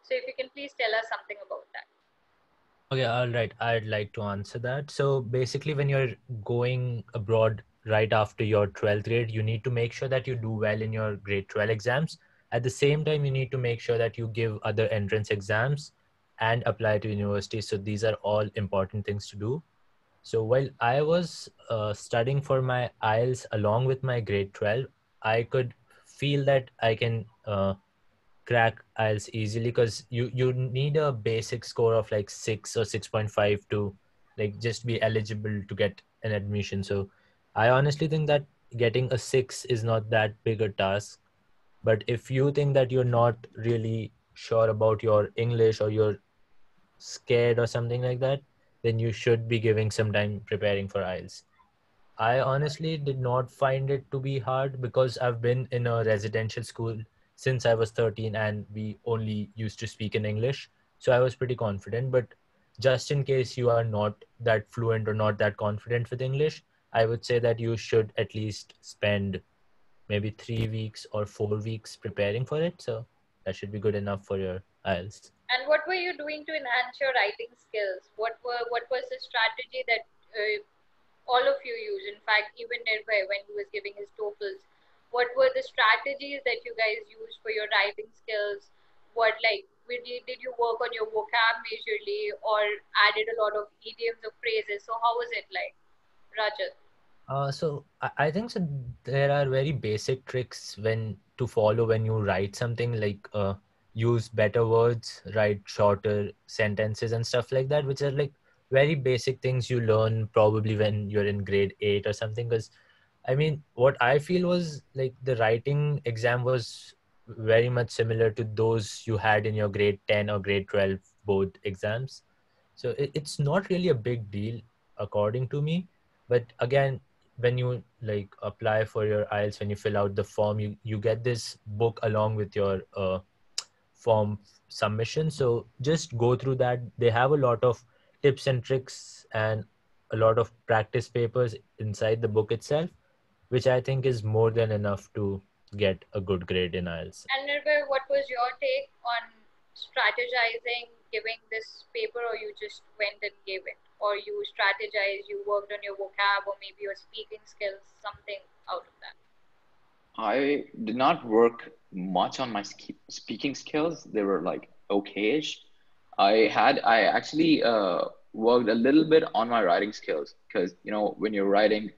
So if you can please tell us something about that. Okay, all right. I'd like to answer that. So basically, when you're going abroad right after your 12th grade, you need to make sure that you do well in your grade 12 exams. At the same time, you need to make sure that you give other entrance exams and apply to universities. So these are all important things to do. So while I was studying for my IELTS along with my grade 12, I could feel that I can crack IELTS easily, because you need a basic score of like 6 or 6.5 to like just be eligible to get an admission. So I honestly think that getting a 6 is not that big a task. But if you think that you're not really sure about your English, or you're scared or something like that, then you should be giving some time preparing for IELTS. I honestly did not find it to be hard, because I've been in a residential school since I was 13, and we only used to speak in English. So I was pretty confident, but just in case you are not that fluent or not that confident with English, I would say that you should at least spend maybe 3 weeks or 4 weeks preparing for it. So that should be good enough for your IELTS. And what were you doing to enhance your writing skills? What was the strategy that all of you used? In fact, even Nirbhay, when he was giving his TOEFLs, what were the strategies that you guys used for your writing skills? What, like, did you work on your vocab majorly, or added a lot of idioms or phrases? So how was it like, Rajat? So I think so there are very basic tricks to follow when you write something, like use better words, write shorter sentences and stuff like that, which are like very basic things you learn probably when you're in grade 8 or something. Because I mean, what I feel was like the writing exam was very much similar to those you had in your grade 10 or grade 12 board exams. So it's not really a big deal according to me. But again, when you like apply for your IELTS, when you fill out the form, you get this book along with your form submission. So just go through that. They have a lot of tips and tricks and a lot of practice papers inside the book itself, which I think is more than enough to get a good grade in IELTS. And Nirbhay, what was your take on strategizing, giving this paper, or you just went and gave it? Or you strategized, you worked on your vocab, or maybe your speaking skills, something out of that? I did not work much on my speaking skills. They were like okay-ish. I actually worked a little bit on my writing skills, because, you know, when you're writing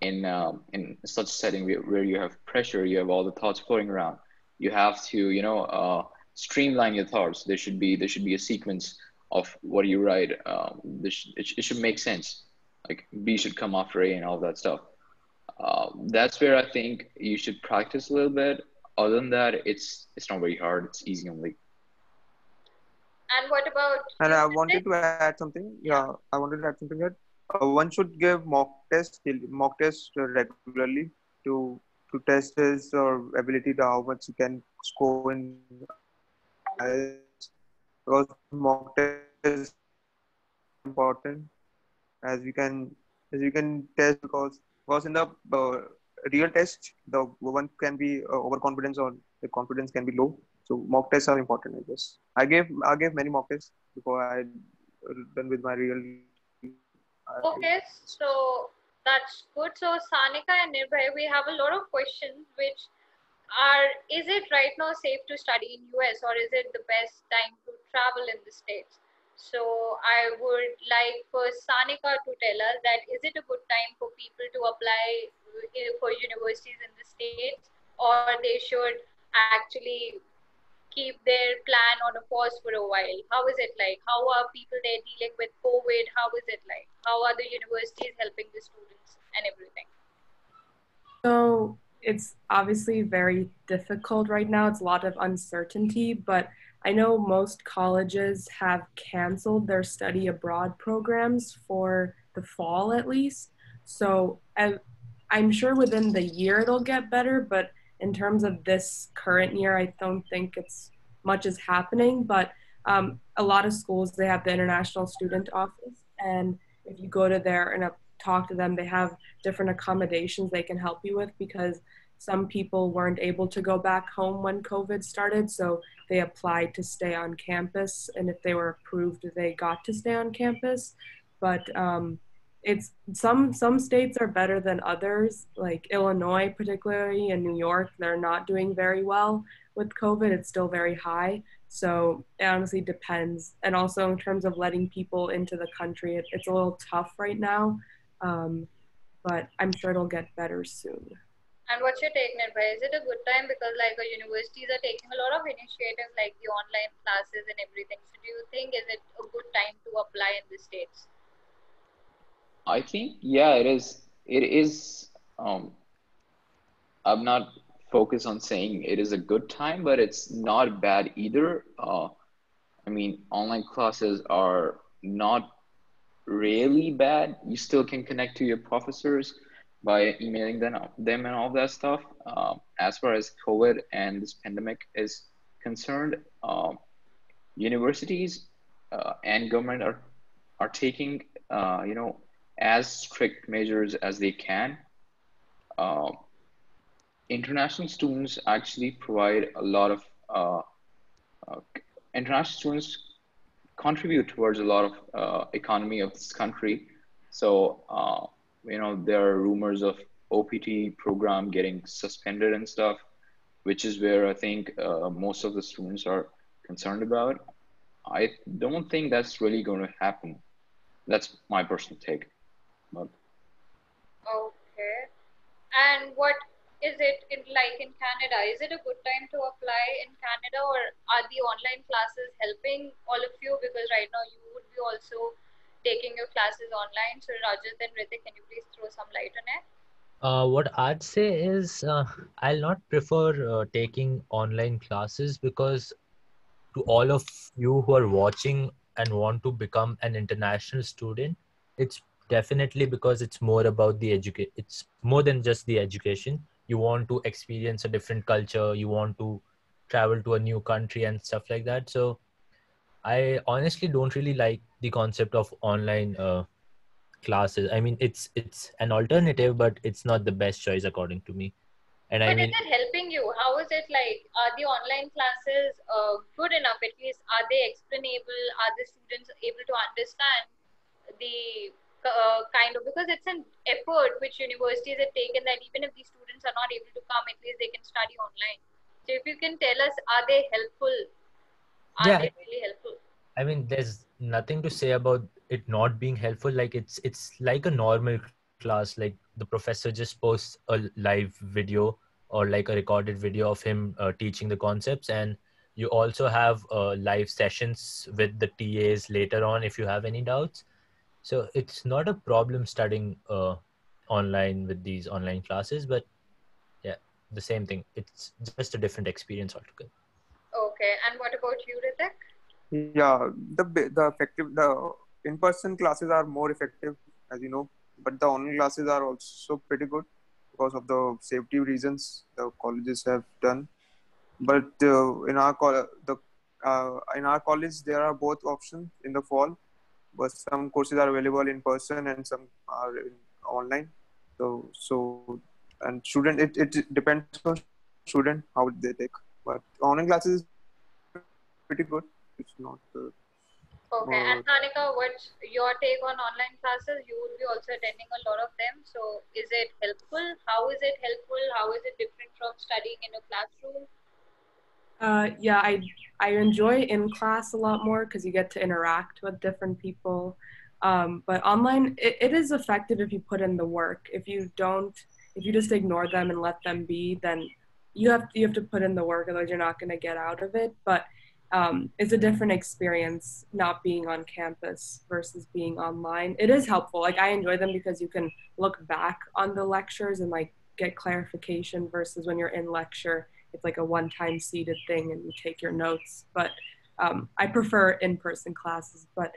in such a setting where you have pressure, you have all the thoughts floating around. You have to, you know, streamline your thoughts. There should be a sequence of what you write. It should make sense. Like B should come after A and all that stuff. That's where I think you should practice a little bit. Other than that, it's not very hard. It's easy only. And what about? And I wanted to add something. Yeah, I wanted to add something that one should give mock tests regularly to test his ability to how much you can score in. Because mock test is important, as you can test, because in the real test, the one can be overconfidence, or the confidence can be low. So mock tests are important, I guess. I gave many mock tests before I done with my real. Okay, so that's good. So Sanika and Nirbhay, we have a lot of questions which are, is it right now safe to study in US, or is it the best time to travel in the States? So I would like for Sanika to tell us that is it a good time for people to apply for universities in the States, or they should actually keep their plan on a pause for a while? How is it like? How are people there dealing with COVID? How is it like? How are the universities helping the students and everything? So it's obviously very difficult right now. It's a lot of uncertainty, but I know most colleges have canceled their study abroad programs for the fall at least. So I'm sure within the year it'll get better, but in terms of this current year, I don't think it's much is happening, but a lot of schools, they have the International Student Office, and if you go to there and talk to them, they have different accommodations they can help you with, because some people weren't able to go back home when COVID started, so they applied to stay on campus, and if they were approved, they got to stay on campus. But it's some states are better than others, like Illinois particularly, and New York. They're not doing very well with COVID. It's still very high, so it honestly depends. And also in terms of letting people into the country, it's a little tough right now, but I'm sure it'll get better soon. And what's your take, Nirbhay? Is it a good time? Because like our universities are taking a lot of initiatives like the online classes and everything. So do you think is it a good time to apply in the States? I think, yeah, it is. It is, I'm not focused on saying it is a good time, but it's not bad either. I mean, online classes are not really bad. You still can connect to your professors by emailing them and all that stuff. As far as COVID and this pandemic is concerned, universities and government are taking as strict measures as they can. International students actually provide a lot of international students contribute towards a lot of economy of this country. So there are rumors of OPT program getting suspended and stuff, which is where I think most of the students are concerned about. I don't think that's really going to happen. That's my personal take. But... Okay. And what is it like in Canada? Is it a good time to apply in Canada, or are the online classes helping all of you? Because right now you would be also taking your classes online. So Rajat and Hritik, can you please throw some light on it? What I'd say is I'll not prefer taking online classes, because to all of you who are watching and want to become an international student, it's definitely because it's more about the education. It's more than just the education. You want to experience a different culture. You want to travel to a new country and stuff like that. So I honestly don't really like the concept of online classes. I mean, it's an alternative, but it's not the best choice according to me. And but I mean, is it helping you? How is it like? Are the online classes good enough? At least are they explainable? Are the students able to understand the kind of, because it's an effort which universities have taken that even if the students are not able to come, at least they can study online. So if you can tell us, are they helpful? Are they really helpful? I mean, there's nothing to say about it not being helpful. Like it's like a normal class. Like the professor just posts a live video or like a recorded video of him teaching the concepts. And you also have live sessions with the TAs later on if you have any doubts. So it's not a problem studying online with these online classes, but yeah, the same thing. It's just a different experience altogether. Okay, and what about you, Hritik? Yeah, the in-person classes are more effective, as you know, but the online classes are also pretty good because of the safety reasons the colleges have done. But in our college, there are both options in the fall, but some courses are available in person and some are online. So and student, it depends on student how they take. But online classes is pretty good. It's not. Okay, and Sanika, what's your take on online classes? You would be also attending a lot of them. So is it helpful? How is it helpful? How is it different from studying in a classroom? Yeah, I enjoy in class a lot more because you get to interact with different people. But online, it is effective if you put in the work. If you don't, if you just ignore them and let them be, then you have to put in the work, otherwise you're not going to get out of it. But it's a different experience not being on campus versus being online. It is helpful. Like, I enjoy them because you can look back on the lectures and like get clarification, versus when you're in lecture, it's like a one-time seated thing and you take your notes. But I prefer in-person classes, but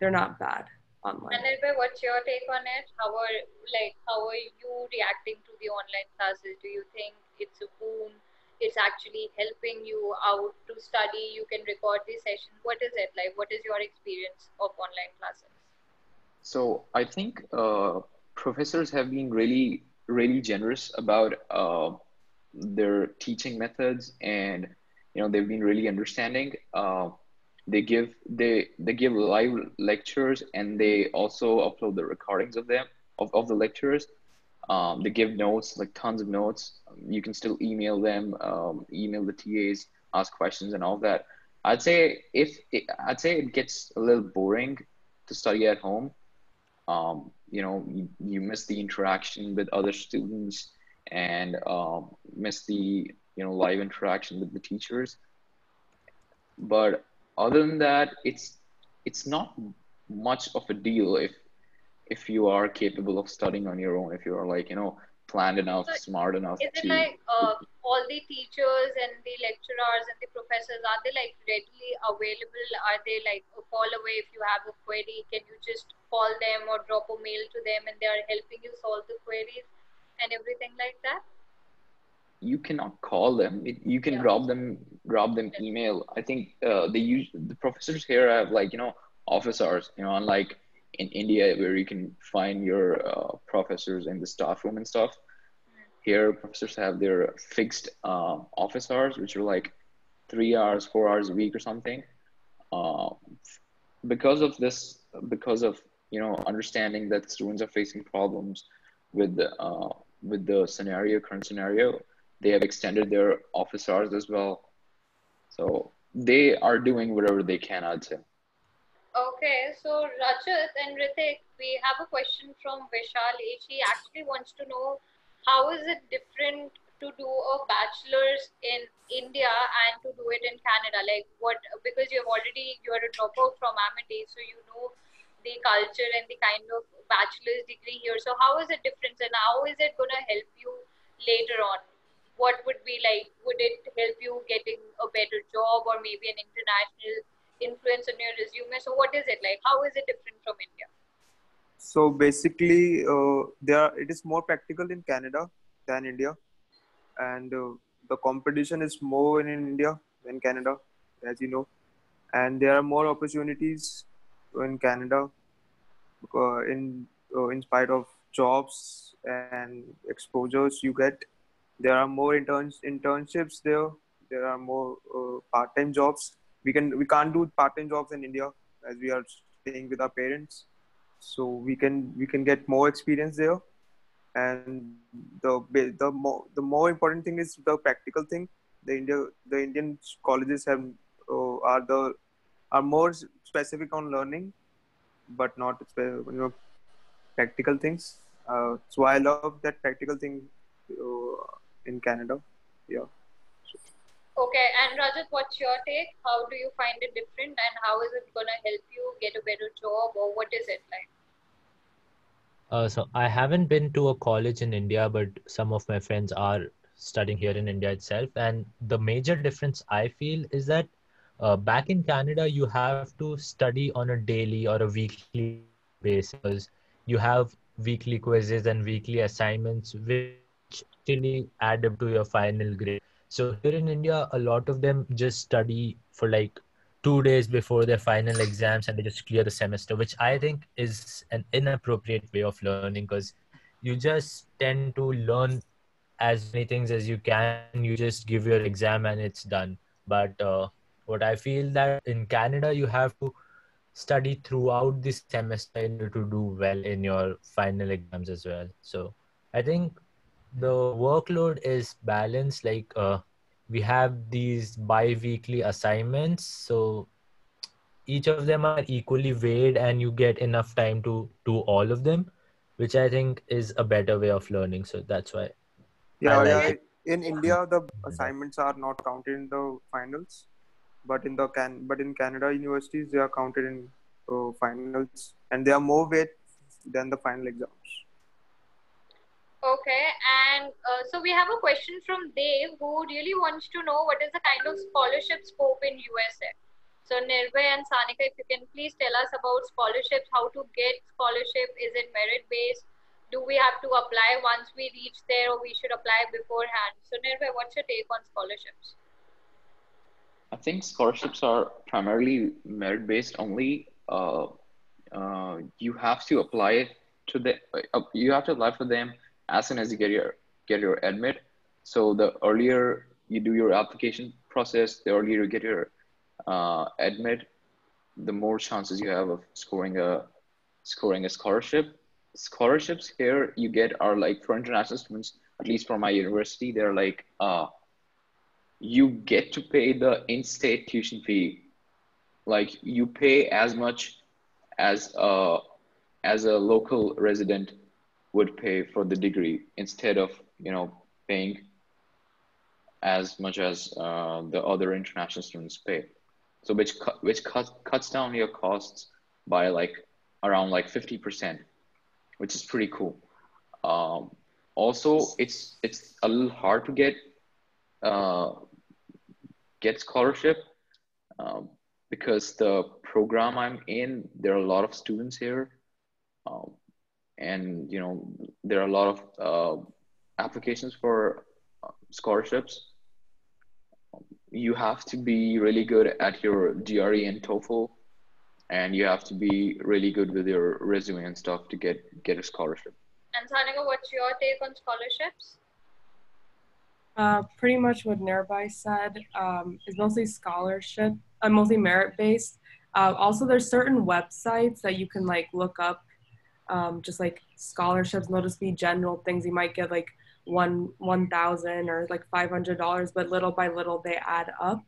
they're not bad online. And Nirbhay, what's your take on it? How are you reacting to the online classes? Do you think it's a boon? It's actually helping you out to study? You can record the session. What is it like? What is your experience of online classes? So I think professors have been really, really generous about their teaching methods, and they've been really understanding. They give live lectures, and they also upload the recordings of them of the lectures. They give notes, like tons of notes. You can still email them, email the TAs, ask questions and all of that. I'd say it gets a little boring to study at home. You miss the interaction with other students, and miss the live interaction with the teachers. But other than that, it's not much of a deal if you are capable of studying on your own, if you are planned enough, so smart enough. Is it all the teachers and the lecturers and the professors, are they readily available? Are they a call away? If you have a query, can you just call them or drop a mail to them and they are helping you solve the queries and everything like that? You cannot call them. You can drop them email. I think the professors here have office hours, unlike in India where you can find your professors in the staff room and stuff. Here professors have their fixed office hours, which are 3 hours, 4 hours a week or something. Because of this, because of understanding that students are facing problems with the current scenario, they have extended their office hours as well. So they are doing whatever they can, I'd say. Okay, so Rajat and Hritik, we have a question from Vishali. She actually wants to know, how is it different to do a bachelor's in India and to do it in Canada? Because you're a dropout from Amity, so you know the culture and the kind of bachelor's degree here. So how is it different, and how is it going to help you later on? What would be would it help you getting a better job, or maybe an international influence on your resume? So what is it like? How is it different from India? So basically, it is more practical in Canada than India, and the competition is more in India than Canada, as you know, and there are more opportunities in Canada, in spite of jobs and exposures you get. There are more internships there. There are more part-time jobs. We can't do part-time jobs in India as we are staying with our parents. So we can get more experience there, and the more important thing is the practical thing. The Indian colleges are more specific on learning, but not practical things. So I love that practical thing in Canada. Yeah. Okay, and Rajat, what's your take? How do you find it different, and how is it going to help you get a better job, or what is it like? So I haven't been to a college in India, but some of my friends are studying here in India itself. And the major difference I feel is that back in Canada, you have to study on a daily or a weekly basis. You have weekly quizzes and weekly assignments, which actually add up to your final grade. So here in India, a lot of them just study for 2 days before their final exams, and they just clear the semester, which I think is an inappropriate way of learning, because you just tend to learn as many things as you can. You just give your exam and it's done. But what I feel that in Canada, you have to study throughout the semester in order to do well in your final exams as well. So I think the workload is balanced. we have these bi-weekly assignments. So each of them are equally weighed and you get enough time to do all of them, which I think is a better way of learning. So that's why. Yeah, in India, the assignments are not counted in the finals, but in Canada universities, they are counted in finals, and they are more weight than the final exams. Okay, and so we have a question from Dave, who really wants to know what is the kind of scholarship scope in USA. So Nirbhay and Sanika, if you can please tell us about scholarships, how to get scholarship, is it merit-based? Do we have to apply once we reach there, or we should apply beforehand? So Nirbhay, what's your take on scholarships? I think scholarships are primarily merit-based only. You have to apply to the, you have to apply for them as soon as you get your admit. So the earlier you do your application process, the earlier you get your admit, the more chances you have of scoring a scholarship. Scholarships here you get are like, for international students, at least for my university, they're like, you get to pay the in-state tuition fee. Like you pay as much as a local resident would pay for the degree, instead of, you know, paying as much as the other international students pay. So which cuts down your costs by like around like 50%, which is pretty cool. Also, it's a little hard to get scholarship because the program I'm in, there are a lot of students here. And you know, there are a lot of applications for scholarships. You have to be really good at your GRE and TOEFL, and you have to be really good with your resume and stuff to get a scholarship. And Sanika, what's your take on scholarships? Pretty much what Nirbhay said, is mostly scholarship, mostly merit-based. Also, there's certain websites that you can like look up just like scholarships, and they'll just be general things. You might get like $1,000 or like $500, but little by little they add up.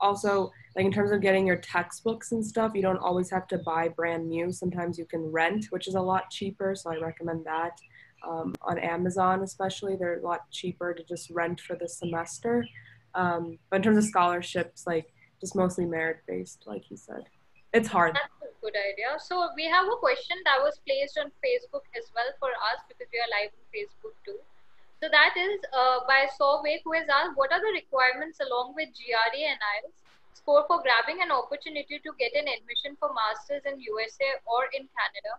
Also, like in terms of getting your textbooks and stuff, you don't always have to buy brand new. Sometimes you can rent, which is a lot cheaper. So I recommend that. On Amazon especially, they're a lot cheaper to just rent for the semester. But in terms of scholarships, like just mostly merit-based, like you said. It's hard. That's a good idea. So we have a question that was placed on Facebook as well for us, because we are live on Facebook too. So that is by Sovek, who has asked, what are the requirements along with GRE and IELTS score for grabbing an opportunity to get an admission for masters in USA or in Canada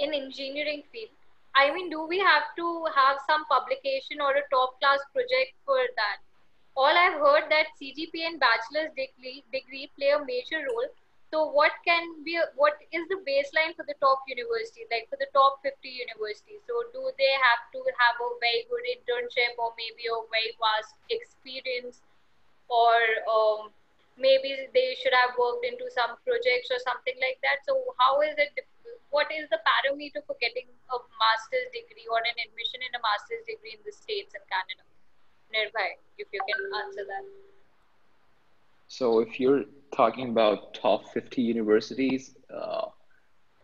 in engineering field? I mean, do we have to have some publication or a top class project for that? All I've heard that CGPA and bachelor's degree play a major role. So what is the baseline for the top university, like for the top 50 universities? So do they have to have a very good internship, or maybe a very vast experience, or maybe they should have worked into some projects or something like that? So how is it, what is the parameter for getting a master's degree or an admission in a master's degree in the States and Canada? Nirbhay, if you can answer that. So if you're talking about top 50 universities,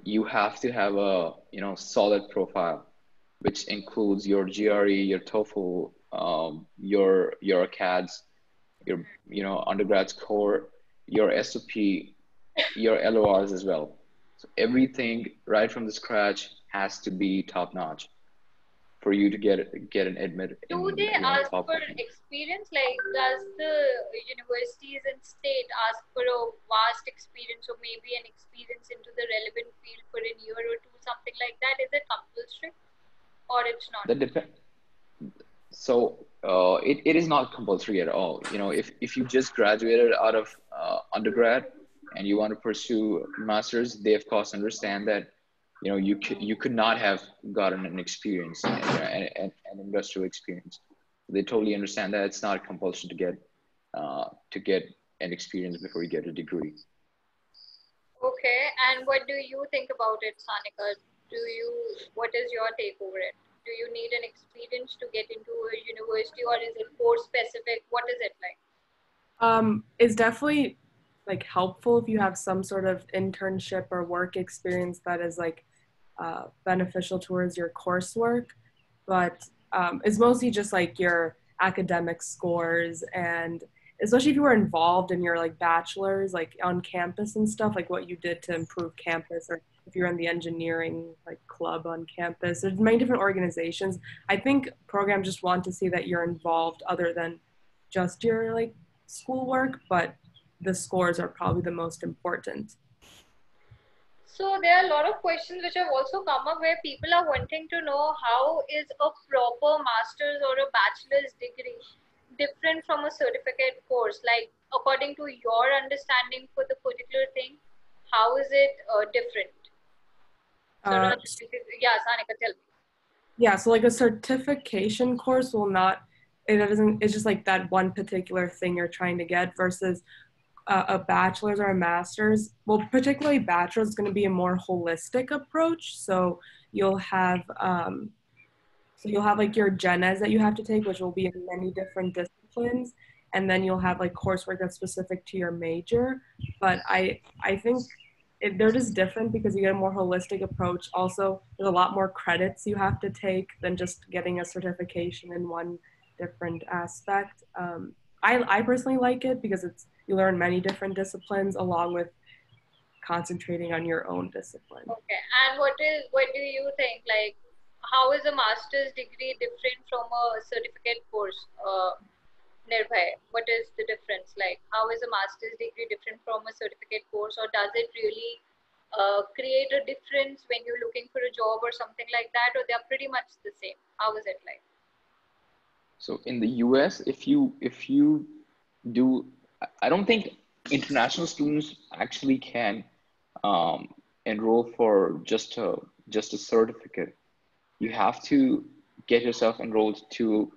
you have to have a, you know, solid profile, which includes your GRE, your TOEFL, your ACADS, your, you know, undergrad score, your SOP, your LORs as well. So everything right from the scratch has to be top notch for you to get an admit. Do they ask for experience? Like, does the universities and state ask for a vast experience, or maybe an experience into the relevant field for a year or two, something like that? Is it compulsory or it's not? That depends. So it is not compulsory at all. You know, if you just graduated out of undergrad and you want to pursue masters, they of course understand that, you know, you could not have gotten an experience, an industrial experience. They totally understand that it's not a compulsion to get an experience before you get a degree. Okay, and what do you think about it, Sanika? What is your take over it? Do you need an experience to get into a university, or is it course specific? What is it like? It's definitely like helpful if you have some sort of internship or work experience that is like beneficial towards your coursework, but it's mostly just like your academic scores, and especially if you were involved in your like bachelor's, like on campus and stuff, like what you did to improve campus, or if you're in the engineering like club on campus. There's many different organizations. I think programs just want to see that you're involved other than just your like schoolwork, but the scores are probably the most important. So there are a lot of questions which have also come up where people are wanting to know how is a proper master's or a bachelor's degree different from a certificate course? Like according to your understanding for the particular thing, how is it different? So yeah, Sanika, tell me. Yeah, so like a certification course will not, it doesn't, it's just like that one particular thing you're trying to get, versus a bachelor's or a master's. Well, particularly bachelor's is going to be a more holistic approach. So you'll have like your gen eds that you have to take, which will be in many different disciplines, and then you'll have like coursework that's specific to your major. But I think they're just different because you get a more holistic approach. Also, there's a lot more credits you have to take than just getting a certification in one different aspect. I personally like it because it's, you learn many different disciplines along with concentrating on your own discipline. Okay, and what do you think? Like, how is a master's degree different from a certificate course? Nirbhay, what is the difference? Like, how is a master's degree different from a certificate course, or does it really create a difference when you're looking for a job or something like that, or they're pretty much the same? How is it like? So in the US, if you do, I don't think international students actually can enroll for just a certificate. You have to get yourself enrolled to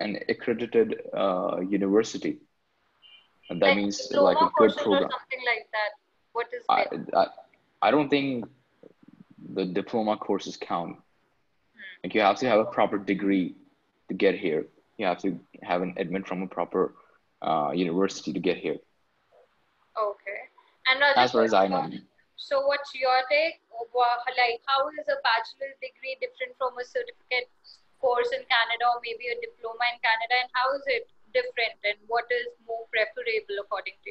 an accredited university, and that means like a good program. Or something like that. What is it? I don't think the diploma courses count. Like, you have to have a proper degree to get here. You have to have an admit from a proper university to get here. Okay. And as far as I know. So what's your take? Like, how is a bachelor's degree different from a certificate course in Canada, or maybe a diploma in Canada, and how is it different, and what is more preferable according to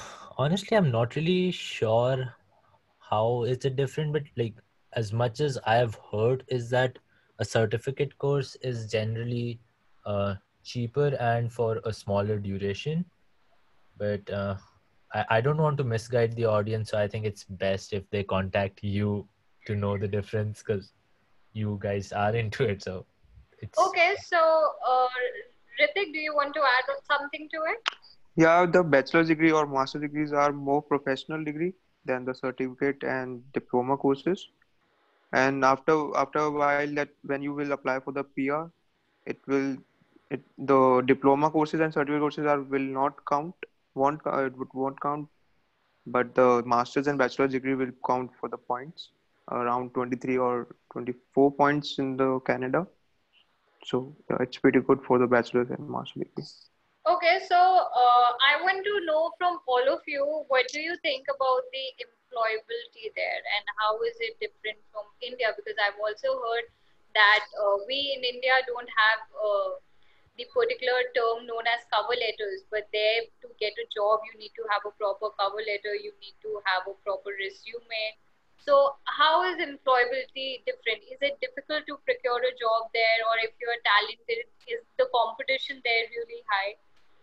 you? Honestly, I'm not really sure how is it different, but like, as much as I've heard is that a certificate course is generally cheaper and for a smaller duration, but I don't want to misguide the audience, so I think it's best if they contact you to know the difference, because you guys are into it. So it's okay. So Hritik, do you want to add something to it? Yeah, the bachelor's degree or master's degrees are more professional degree than the certificate and diploma courses. And after a while, that when you will apply for the PR, the diploma courses and certificate courses will not count. It won't count, but the master's and bachelor's degree will count for the points, around 23 or 24 points in the Canada. So it's pretty good for the bachelor's and master's degree. Okay, so I want to know from all of you, what do you think about the employability there, and how is it different from India? Because I've also heard that we in India don't have the particular term known as cover letters, but there, to get a job, you need to have a proper cover letter, you need to have a proper resume. So how is employability different? Is it difficult to procure a job there, or if you're talented, is the competition there really high?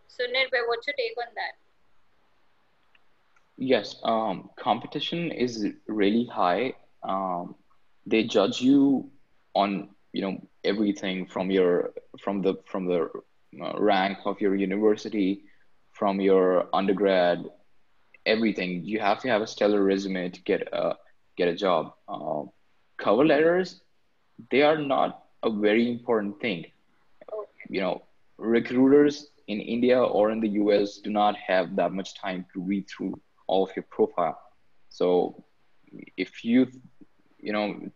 So Nirbhay, what's your take on that? Yes, competition is really high. They judge you on, everything from the rank of your university, from your undergrad, everything. You have to have a stellar resume to get a job. Cover letters, they are not a very important thing. Recruiters in India or in the US do not have that much time to read through all of your profile. So if you you know,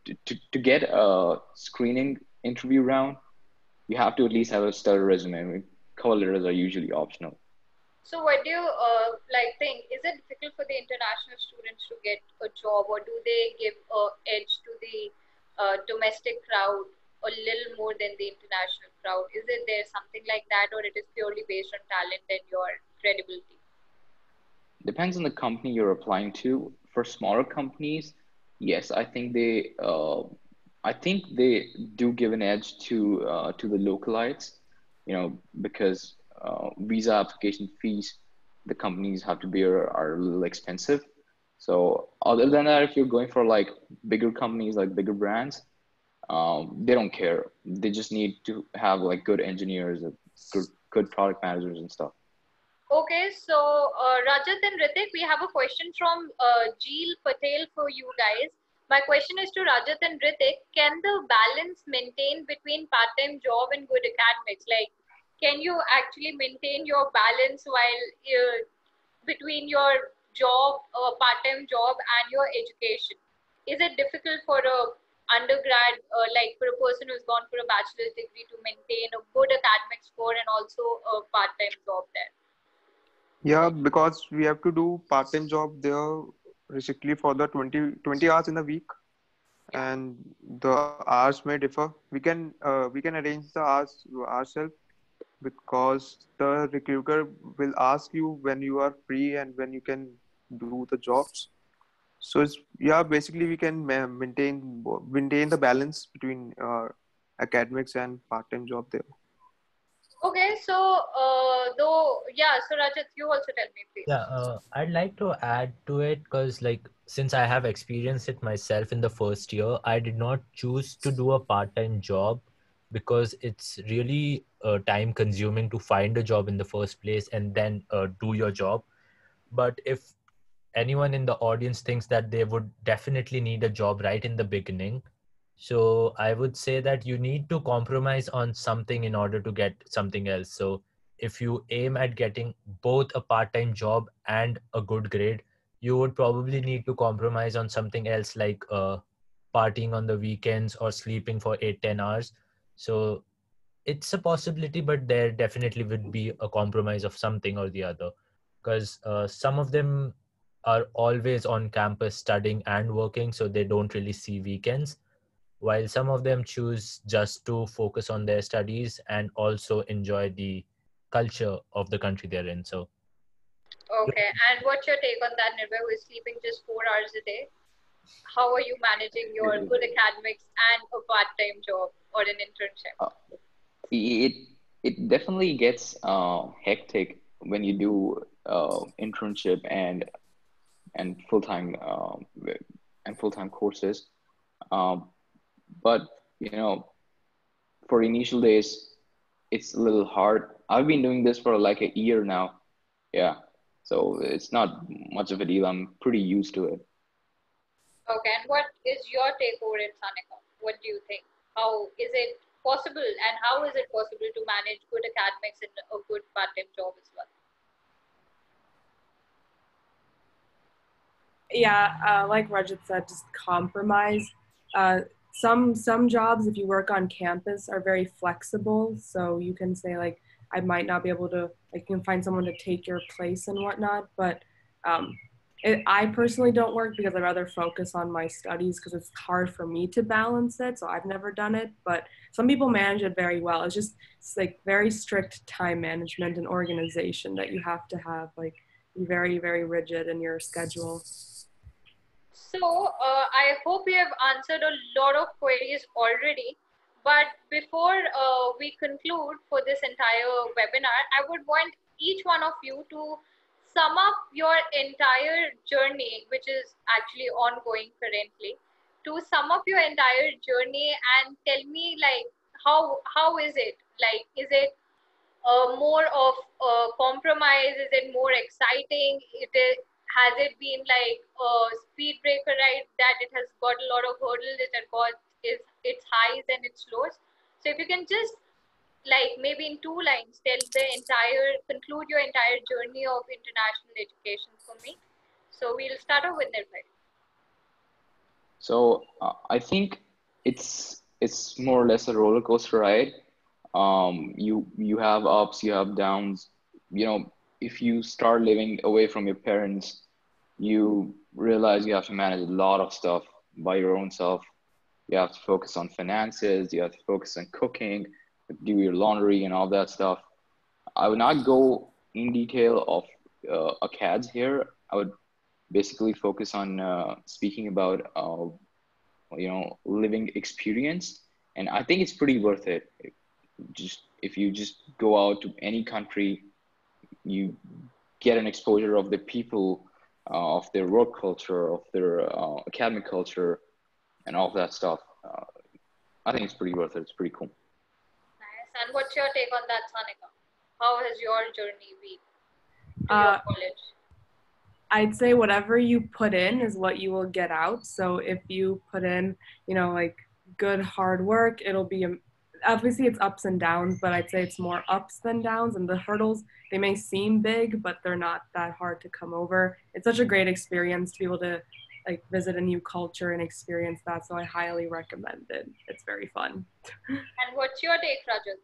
to get a screening interview round, you have to at least have a stellar resume. Cover letters are usually optional. So what do you think? Is it difficult for the international students to get a job, or do they give an edge to the domestic crowd a little more than the international crowd? Is it there something like that, or it is purely based on talent and your credibility? Depends on the company you're applying to. For smaller companies, yes, I think they do give an edge to the localites, you know, because visa application fees the companies have to bear are a little expensive. So other than that, if you're going for like bigger companies, like bigger brands, they don't care. They just need to have like good engineers, good product managers and stuff. Okay, so Rajat and Hritik, we have a question from Jeel Patel for you guys. My question is to Rajat and Hritik. Can the balance maintained between part-time job and good academics? Like, can you actually maintain your balance while between your job, part-time job, and your education? Is it difficult for a undergrad, for a person who's gone for a bachelor's degree, to maintain a good academic score and also a part-time job there? Yeah, because we have to do part-time job there basically for the 20 hours in a week, and the hours may differ. We can arrange the hours ourselves, because the recruiter will ask you when you are free and when you can do the jobs. So it's, yeah, basically we can maintain the balance between academics and part-time job there. Okay, so so Rajat, you also tell me, please. Yeah, I'd like to add to it, because since I have experienced it myself in the first year, I did not choose to do a part-time job because it's really time consuming to find a job in the first place and then do your job. But if anyone in the audience thinks that they would definitely need a job right in the beginning, so I would say that you need to compromise on something in order to get something else. So if you aim at getting both a part-time job and a good grade, you would probably need to compromise on something else, like partying on the weekends or sleeping for 8-10 hours. So it's a possibility, but there definitely would be a compromise of something or the other, because some of them are always on campus studying and working, so they don't really see weekends, while some of them choose just to focus on their studies and also enjoy the culture of the country they're in. So, okay, and what's your take on that, Nirbhay, who is sleeping just 4 hours a day? How are you managing your good academics and a part-time job or an internship? It definitely gets hectic when you do internship and full-time courses. But you know, for initial days, it's a little hard. I've been doing this for like a year now. Yeah, so it's not much of a deal. I'm pretty used to it. Okay, and what is your take over it, Sanika? What do you think? How is it possible, and how is it possible to manage good academics and a good part-time job as well? Yeah, like Rajat said, just compromise. Some jobs, if you work on campus, are very flexible. So you can say like, I might not be able to, like, you can find someone to take your place and whatnot, but I personally don't work because I rather focus on my studies, because it's hard for me to balance it. So I've never done it, but some people manage it very well. It's just very strict time management and organization that you have to have, you're very, very rigid in your schedule. So I hope you have answered a lot of queries already. But before we conclude for this entire webinar, I would want each one of you to sum up your entire journey, which is actually ongoing currently, to sum up your entire journey and tell me how is it? Is it more of a compromise? Is it more exciting? Has it been a speed breaker ride that it has got a lot of hurdles, it has got its highs and its lows? So if you can just maybe in two lines, conclude your entire journey of international education for me. So we'll start off with Nirbhay. So I think it's more or less a roller coaster ride. You have ups, you have downs. You know, if you start living away from your parents, you realize you have to manage a lot of stuff by your own self. You have to focus on finances, you have to focus on cooking, do your laundry and all that stuff. I would not go in detail of ACADS here. I would basically focus on speaking about, you know, living experience. And I think it's pretty worth it. If you just go out to any country, you get an exposure of the people, of their work culture, of their academic culture, and all that stuff. I think it's pretty worth it. It's pretty cool. Nice. And what's your take on that, Sanika? How has your journey been to your college? I'd say whatever you put in is what you will get out. So if you put in, you know, like good hard work, it'll be, obviously it's ups and downs, but I'd say it's more ups than downs. And the hurdles, they may seem big, but they're not that hard to come over. It's such a great experience to be able to like visit a new culture and experience that. So I highly recommend it. It's very fun. And what's your take, Rajat?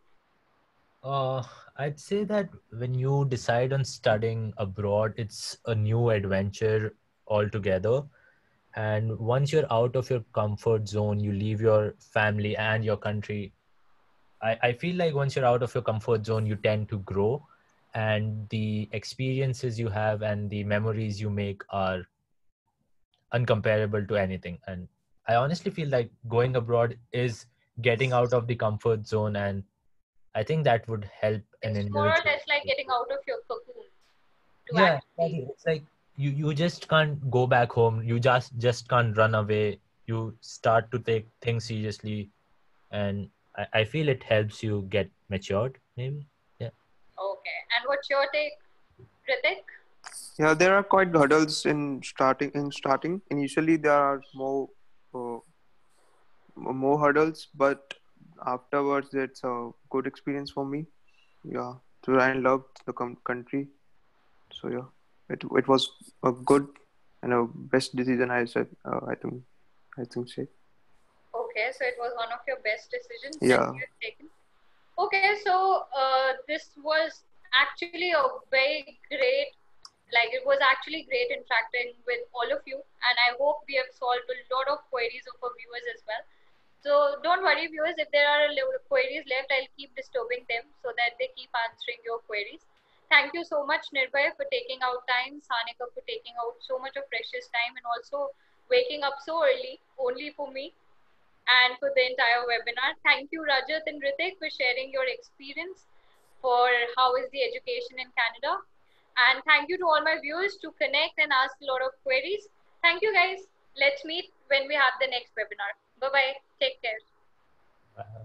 I'd say that when you decide on studying abroad, it's a new adventure altogether. And once you're out of your comfort zone, you leave your family and your country. I feel like once you're out of your comfort zone, you tend to grow, and the experiences you have and the memories you make are uncomparable to anything. And I honestly feel like going abroad is getting out of the comfort zone, and I think that would help an individual. It's more or less like getting out of your cocoon. Yeah, it's like you just can't go back home. You just can't run away. You start to take things seriously, and I feel it helps you get matured, maybe. Yeah. Okay. And what's your take, Hritik? Yeah, there are quite hurdles in starting. Initially, there are more hurdles, but afterwards it's a good experience for me. Yeah, so I loved the country, so yeah, it was a good and a best decision I said. I think so. Okay, so it was one of your best decisions that you've taken. Okay, so this was actually a very great, it was actually great interacting with all of you, and I hope we have solved a lot of queries of our viewers as well. So don't worry, viewers, if there are queries left, I'll keep disturbing them so that they keep answering your queries. Thank you so much, Nirbhay, for taking out time, Sanika for taking out so much of precious time and also waking up so early only for me and for the entire webinar. Thank you, Rajat and Hritik, for sharing your experience for how is the education in Canada. And thank you to all my viewers to connect and ask a lot of queries. Thank you, guys. Let's meet when we have the next webinar. Bye-bye. Take care.